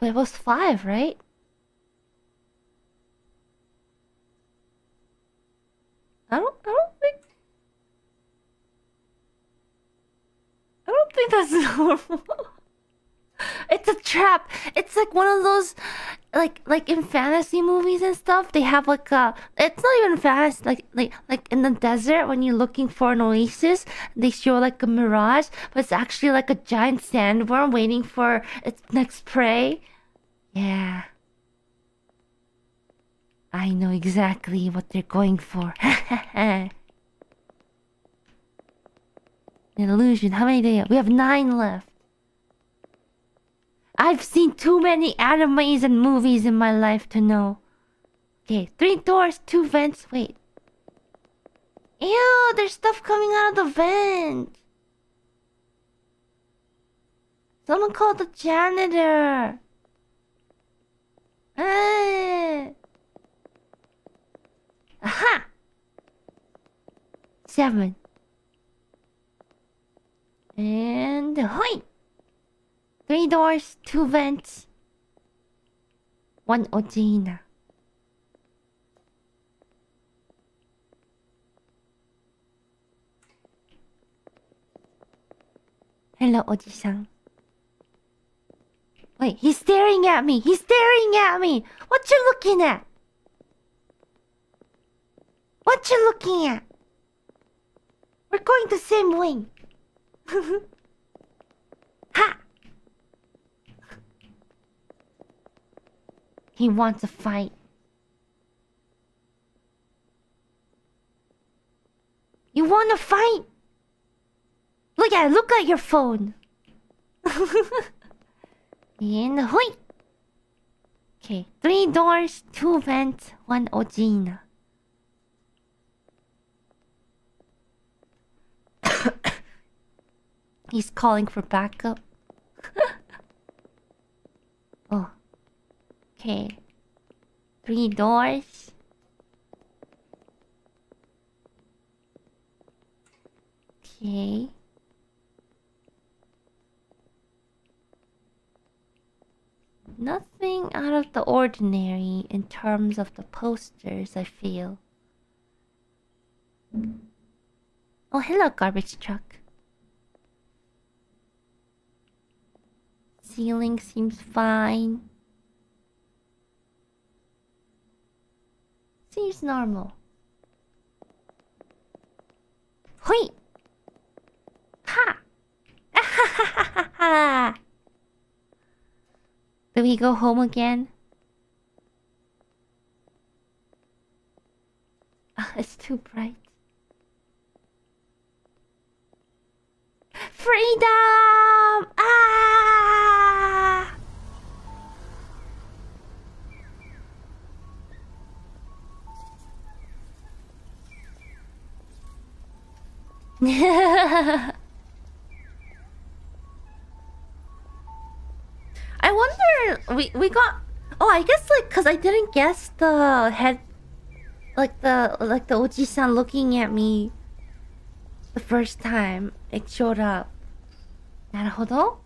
But it was 5, right? I don't think that's normal. It's a trap. It's like one of those, like in fantasy movies and stuff. They have like a. It's not even fantasy. Like in the desert when you're looking for an oasis, they show like a mirage, but it's actually like a giant sandworm waiting for its next prey. Yeah. I know exactly what they're going for. An illusion. How many do you have? We have 9 left. I've seen too many animes and movies in my life to know. Okay, 3 doors, 2 vents. Wait. Ew, there's stuff coming out of the vent. Someone called the janitor. Ah. Aha! 7. And hoi! 3 doors, 2 vents, 1 OG-ina. Hello, Oji-san. Wait, he's staring at me! He's staring at me! What you looking at? What you looking at? We're going the same way. Ha! He wants a fight. You want to fight? Look at your phone. And hoi! Okay, 3 doors, 2 vents, 1 ojina. He's calling for backup. Oh. Okay. 3 doors. Okay. Nothing out of the ordinary in terms of the posters, I feel. Oh, hello, garbage truck. Ceiling seems fine. Seems normal. Hoi! Ha! Ah-ha-ha-ha-ha-ha! Do we go home again? Oh, it's too bright. Freedom! Ah! I wonder we got, oh, I guess like because I didn't guess the head, like the Oji-san looking at me the first time it showed up. なるほど。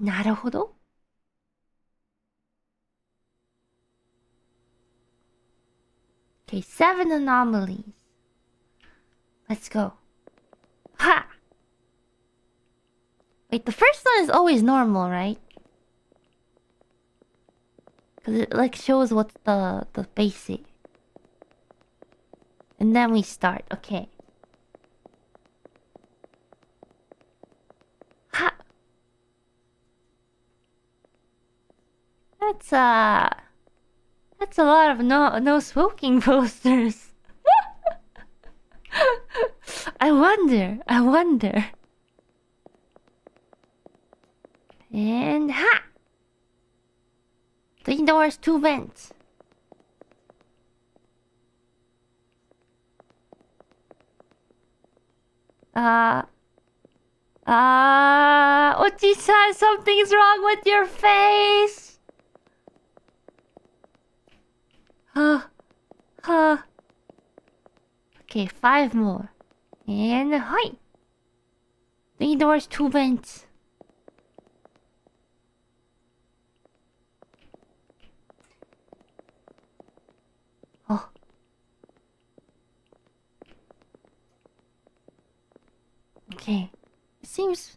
なるほど。Okay, 7 anomalies. Let's go. Ha! Wait, the first one is always normal, right? Because it like shows what's the basic. And then we start, okay. Ha! That's a lot of no smoking posters. I wonder. And ha! 3 doors, 2 vents. Oji-san, something's wrong with your face! Huh. Okay, 5 more. And hi! 3 doors, 2 vents. Oh. Okay. It seems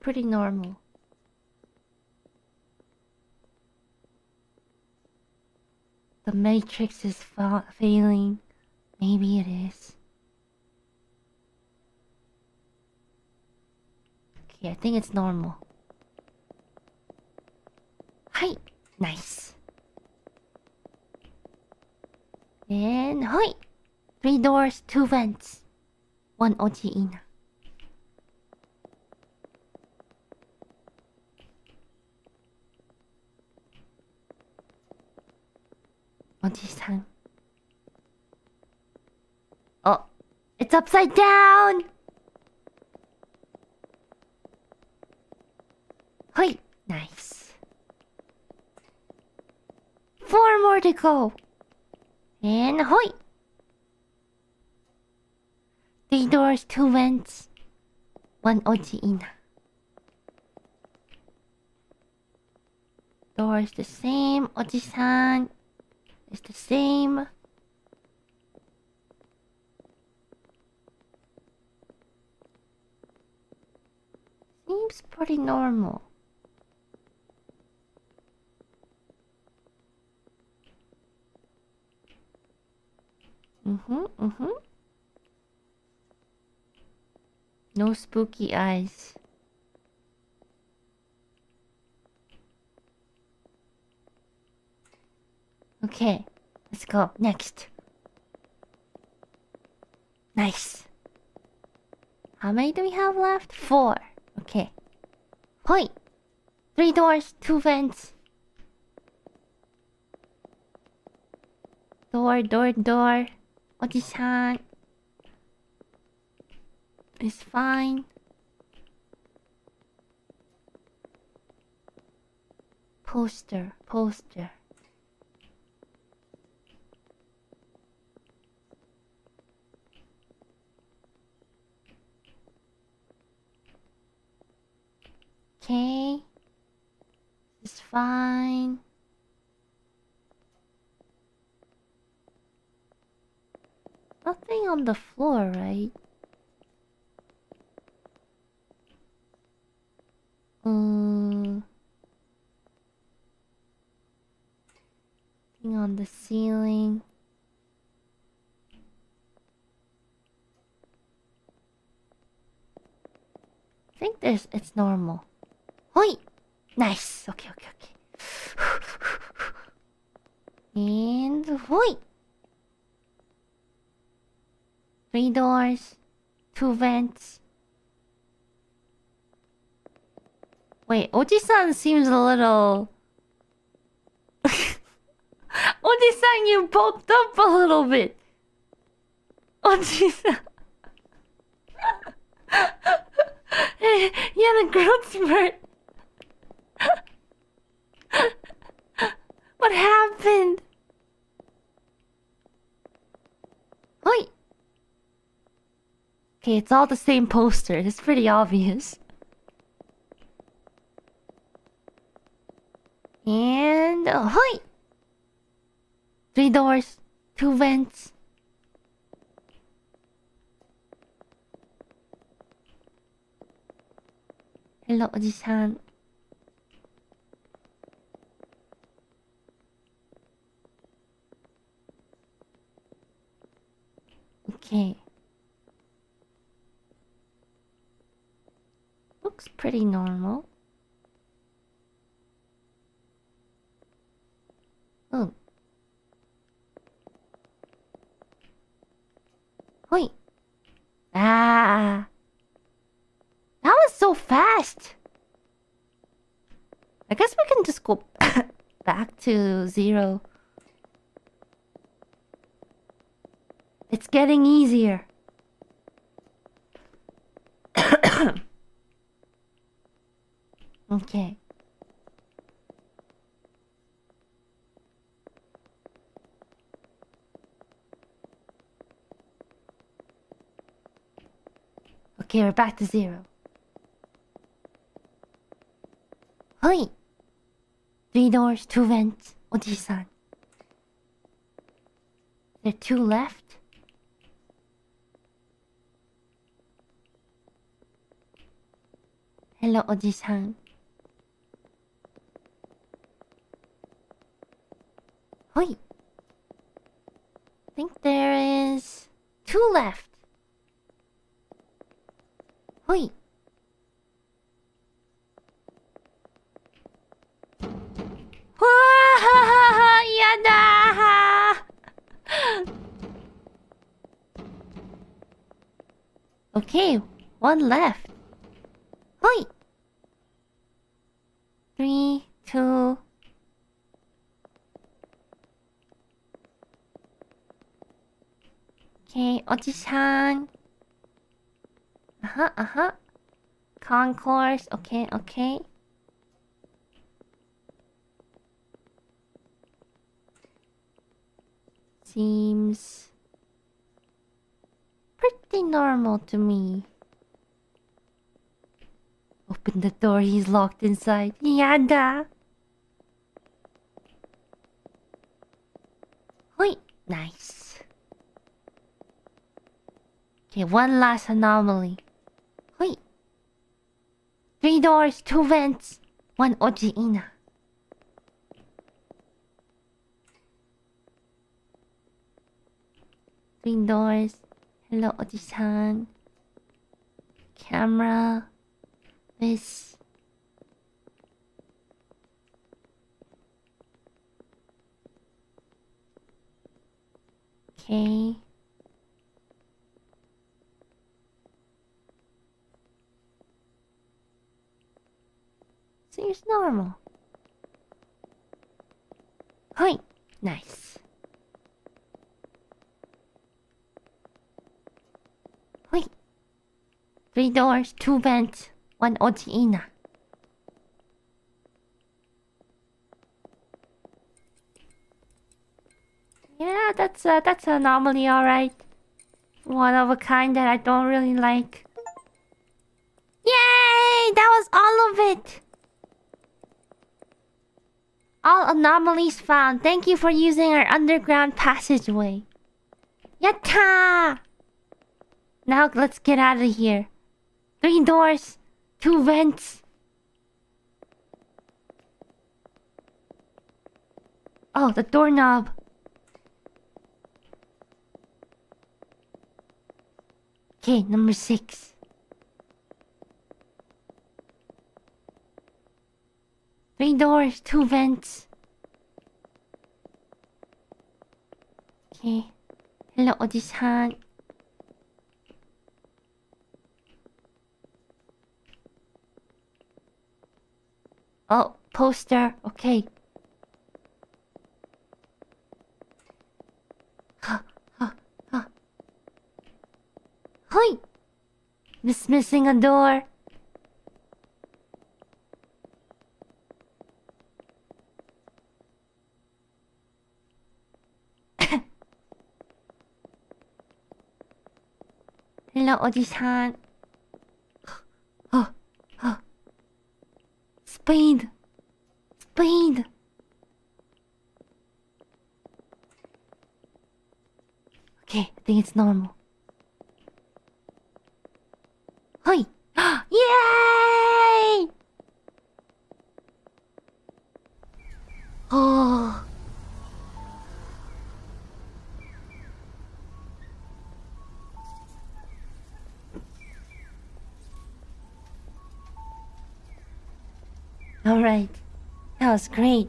pretty normal. The matrix is failing. Maybe it is. Yeah, I think it's normal. Hi! Nice! And hoi! 3 doors, 2 vents, 1 ojina. Oji-san. Oh! It's upside down! Hoi! Nice. 4 more to go. And hoi! 3 doors, 2 vents, 1 ojina. Door is the same. Oji-san is the same. Seems pretty normal. No spooky eyes. Okay, let's go. Next. Nice. How many do we have left? 4. Okay. Hoi! 3 doors, 2 vents. Door, door, door. Oji-san is fine. Poster, poster. Okay, it's fine. Nothing on the floor, right? Nothing on the ceiling. I think there's. It's normal. Hoi! Nice! Okay, okay, okay. And hoi! 3 doors, 2 vents. Wait, Oji-san seems a little... Oji-san, you bulked up a little bit! Oji-san... Hey, you had a growth spurt! What happened? Hoi! Okay, it's all the same poster. It's pretty obvious. And... hoi! 3 doors, 2 vents. Hello, Oji-san. Okay. Looks pretty normal. Oh. Hoi. Ah. That was so fast! I guess we can just go back to 0. It's getting easier. Okay. Okay, we're back to 0. Hoi! 3 doors, 2 vents, Oji-san. There are 2 left. Hello, Oji-san. Hoi! I think there is 2 left. Hoi! Okay, 1 left. Hoi! 3, 2... Okay, Oji-san. Uh-huh, uh-huh. Concourse, okay, okay. Seems... pretty normal to me. Open the door, he's locked inside. Yada! Hoi! Nice. Okay, 1 last anomaly. Hoi! 3 doors, 2 vents, 1 Oji Ina. Three doors. Hello, Oji-san. Camera. This. Okay. It's normal. Hi. Nice. Hi. 3 doors, 2 vents, 1 Ojiina. Yeah, that's an anomaly, alright. One of a kind that I don't really like. Yay! That was all of it! All anomalies found. Thank you for using our underground passageway. Yatta! Now let's get out of here. 3 doors, 2 vents. Oh, the doorknob. Okay, number 6. 3 doors, 2 vents. Okay. Hello, Oji-san. Oh, poster. Okay. Hi! Just missing a door. Hello, Oji-san. Speed! Speed! Okay, I think it's normal. Hi! Yay! Oh! Alright. That was great.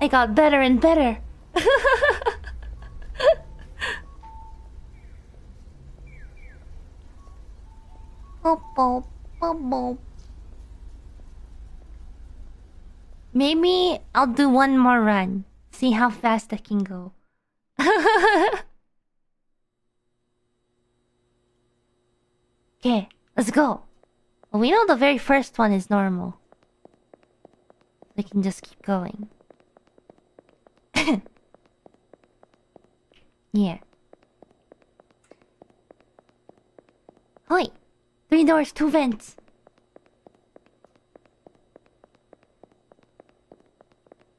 I got better and better. Maybe I'll do one more run. See how fast I can go. Okay, let's go. Well, we know the very first one is normal. We can just keep going. Yeah. Hoi! 3 doors, 2 vents.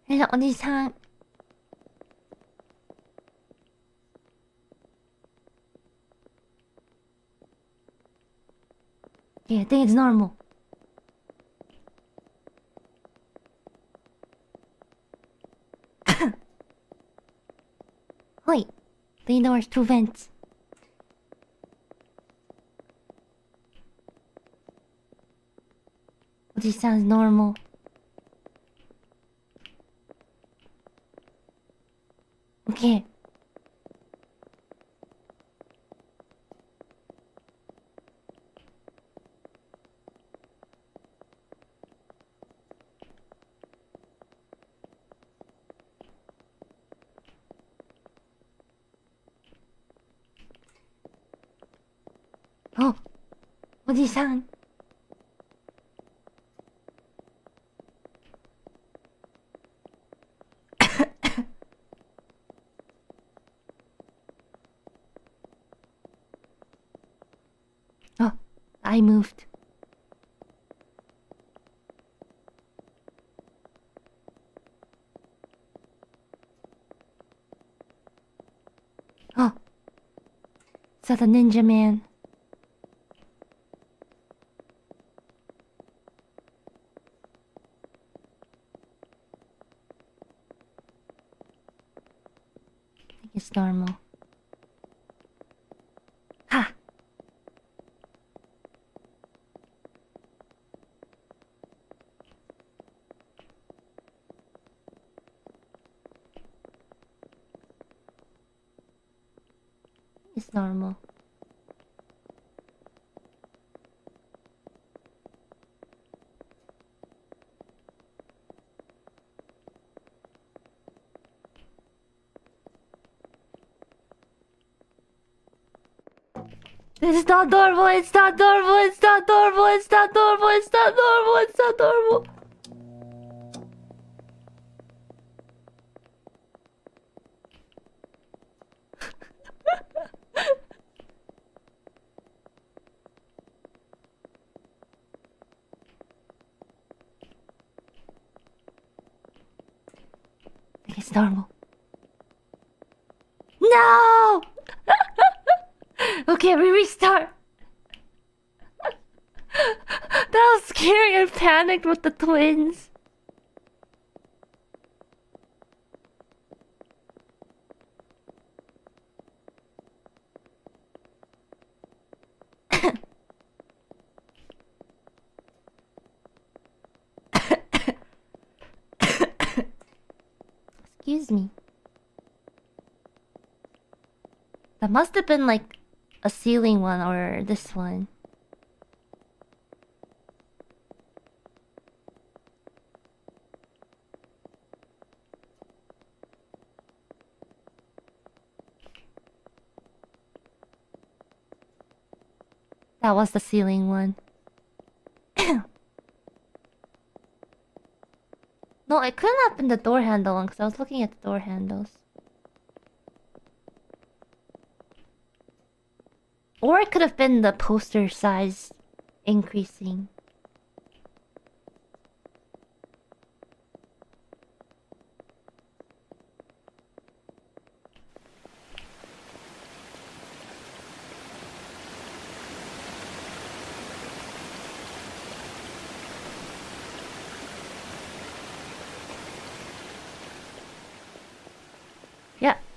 Hello, Oji-san. Yeah, I think it's normal. Hoi! 3 doors, 2 vents. This sounds normal. Okay. Oh, Oji-san. I moved. Oh, is that a ninja man? I think it's normal. Normal. It's not normal, it's not normal, it's not normal, it's not normal, it's not normal, it's not normal. It's normal. No! Okay, we restart. That was scary. I panicked with the twins. Excuse me. That must have been like a ceiling one or this one. That was the ceiling one. No, it couldn't have been the door handle one because I was looking at the door handles. Or it could have been the poster size increasing.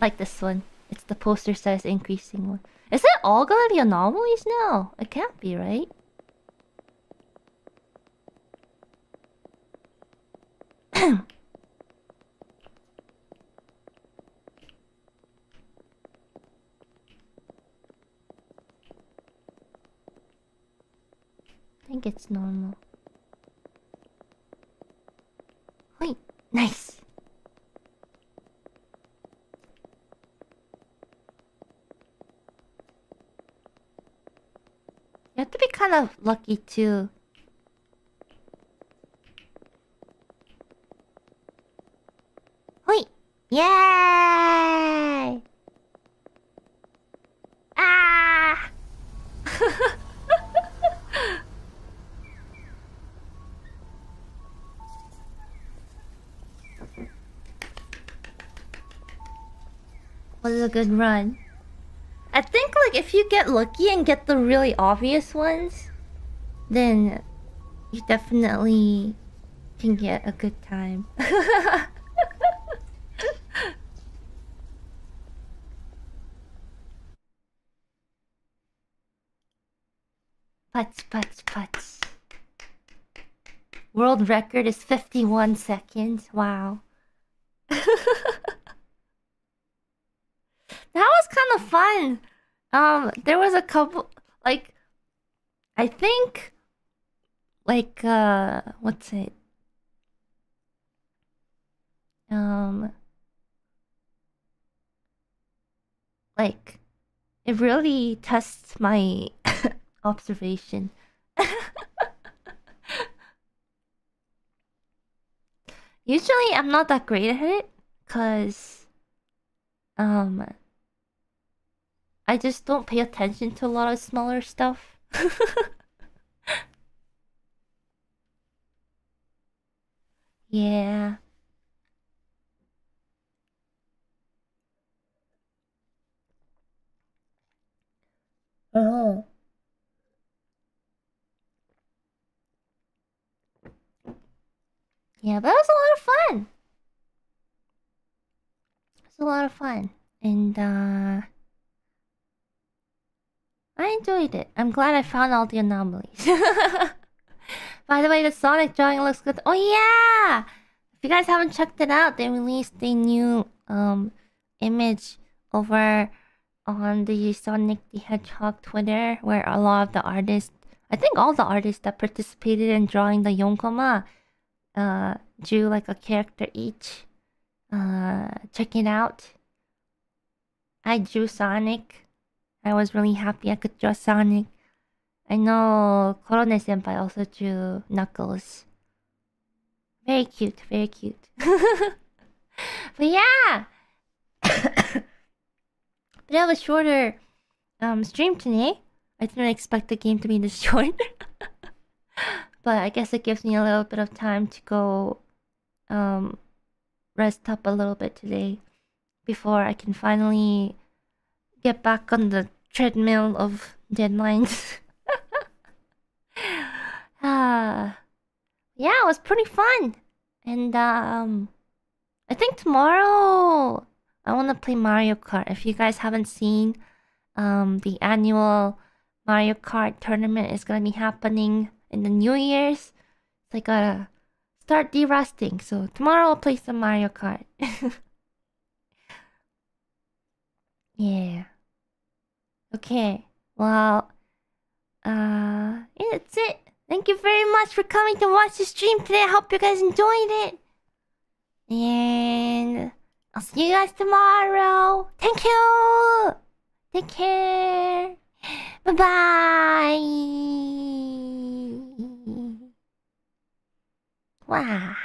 Like this one. It's the poster size increasing one. Is it all gonna be anomalies now? It can't be, right? I think it's normal. Wait, nice. You have to be kind of lucky too. Wait! Yay! Ah! Was a good run. I think like if you get lucky and get the really obvious ones, then you definitely can get a good time. Putts, putts, putts. World record is 51 seconds. Wow. That was kind of fun. There was a couple, like, I think, like, what's it? Like, it really tests my observation. Usually I'm not that great at it, 'cause, I just don't pay attention to a lot of smaller stuff. Yeah. Oh. Yeah, that was a lot of fun. It's a lot of fun. And I enjoyed it. I'm glad I found all the anomalies. By the way, the Sonic drawing looks good. Oh yeah! If you guys haven't checked it out, they released a new image over on the Sonic the Hedgehog Twitter, where a lot of the artists, I think all the artists that participated in drawing the Yonkoma, drew like a character each. Check it out. I drew Sonic. I was really happy I could draw Sonic. I know Korone-senpai also drew Knuckles. Very cute, very cute. But yeah! But I was shorter stream today. I didn't expect the game to be this short. But I guess it gives me a little bit of time to go rest up a little bit today before I can finally get back on the treadmill of deadlines. Yeah, it was pretty fun. And I think tomorrow I want to play Mario Kart. If you guys haven't seen, the annual Mario Kart tournament is going to be happening in the New Year's. So I gotta start de-rusting. So tomorrow I'll play some Mario Kart. Yeah. Okay. Well, yeah, that's it. Thank you very much for coming to watch the stream today. I hope you guys enjoyed it. And I'll see you guys tomorrow. Thank you. Take care. Bye-bye. Wow.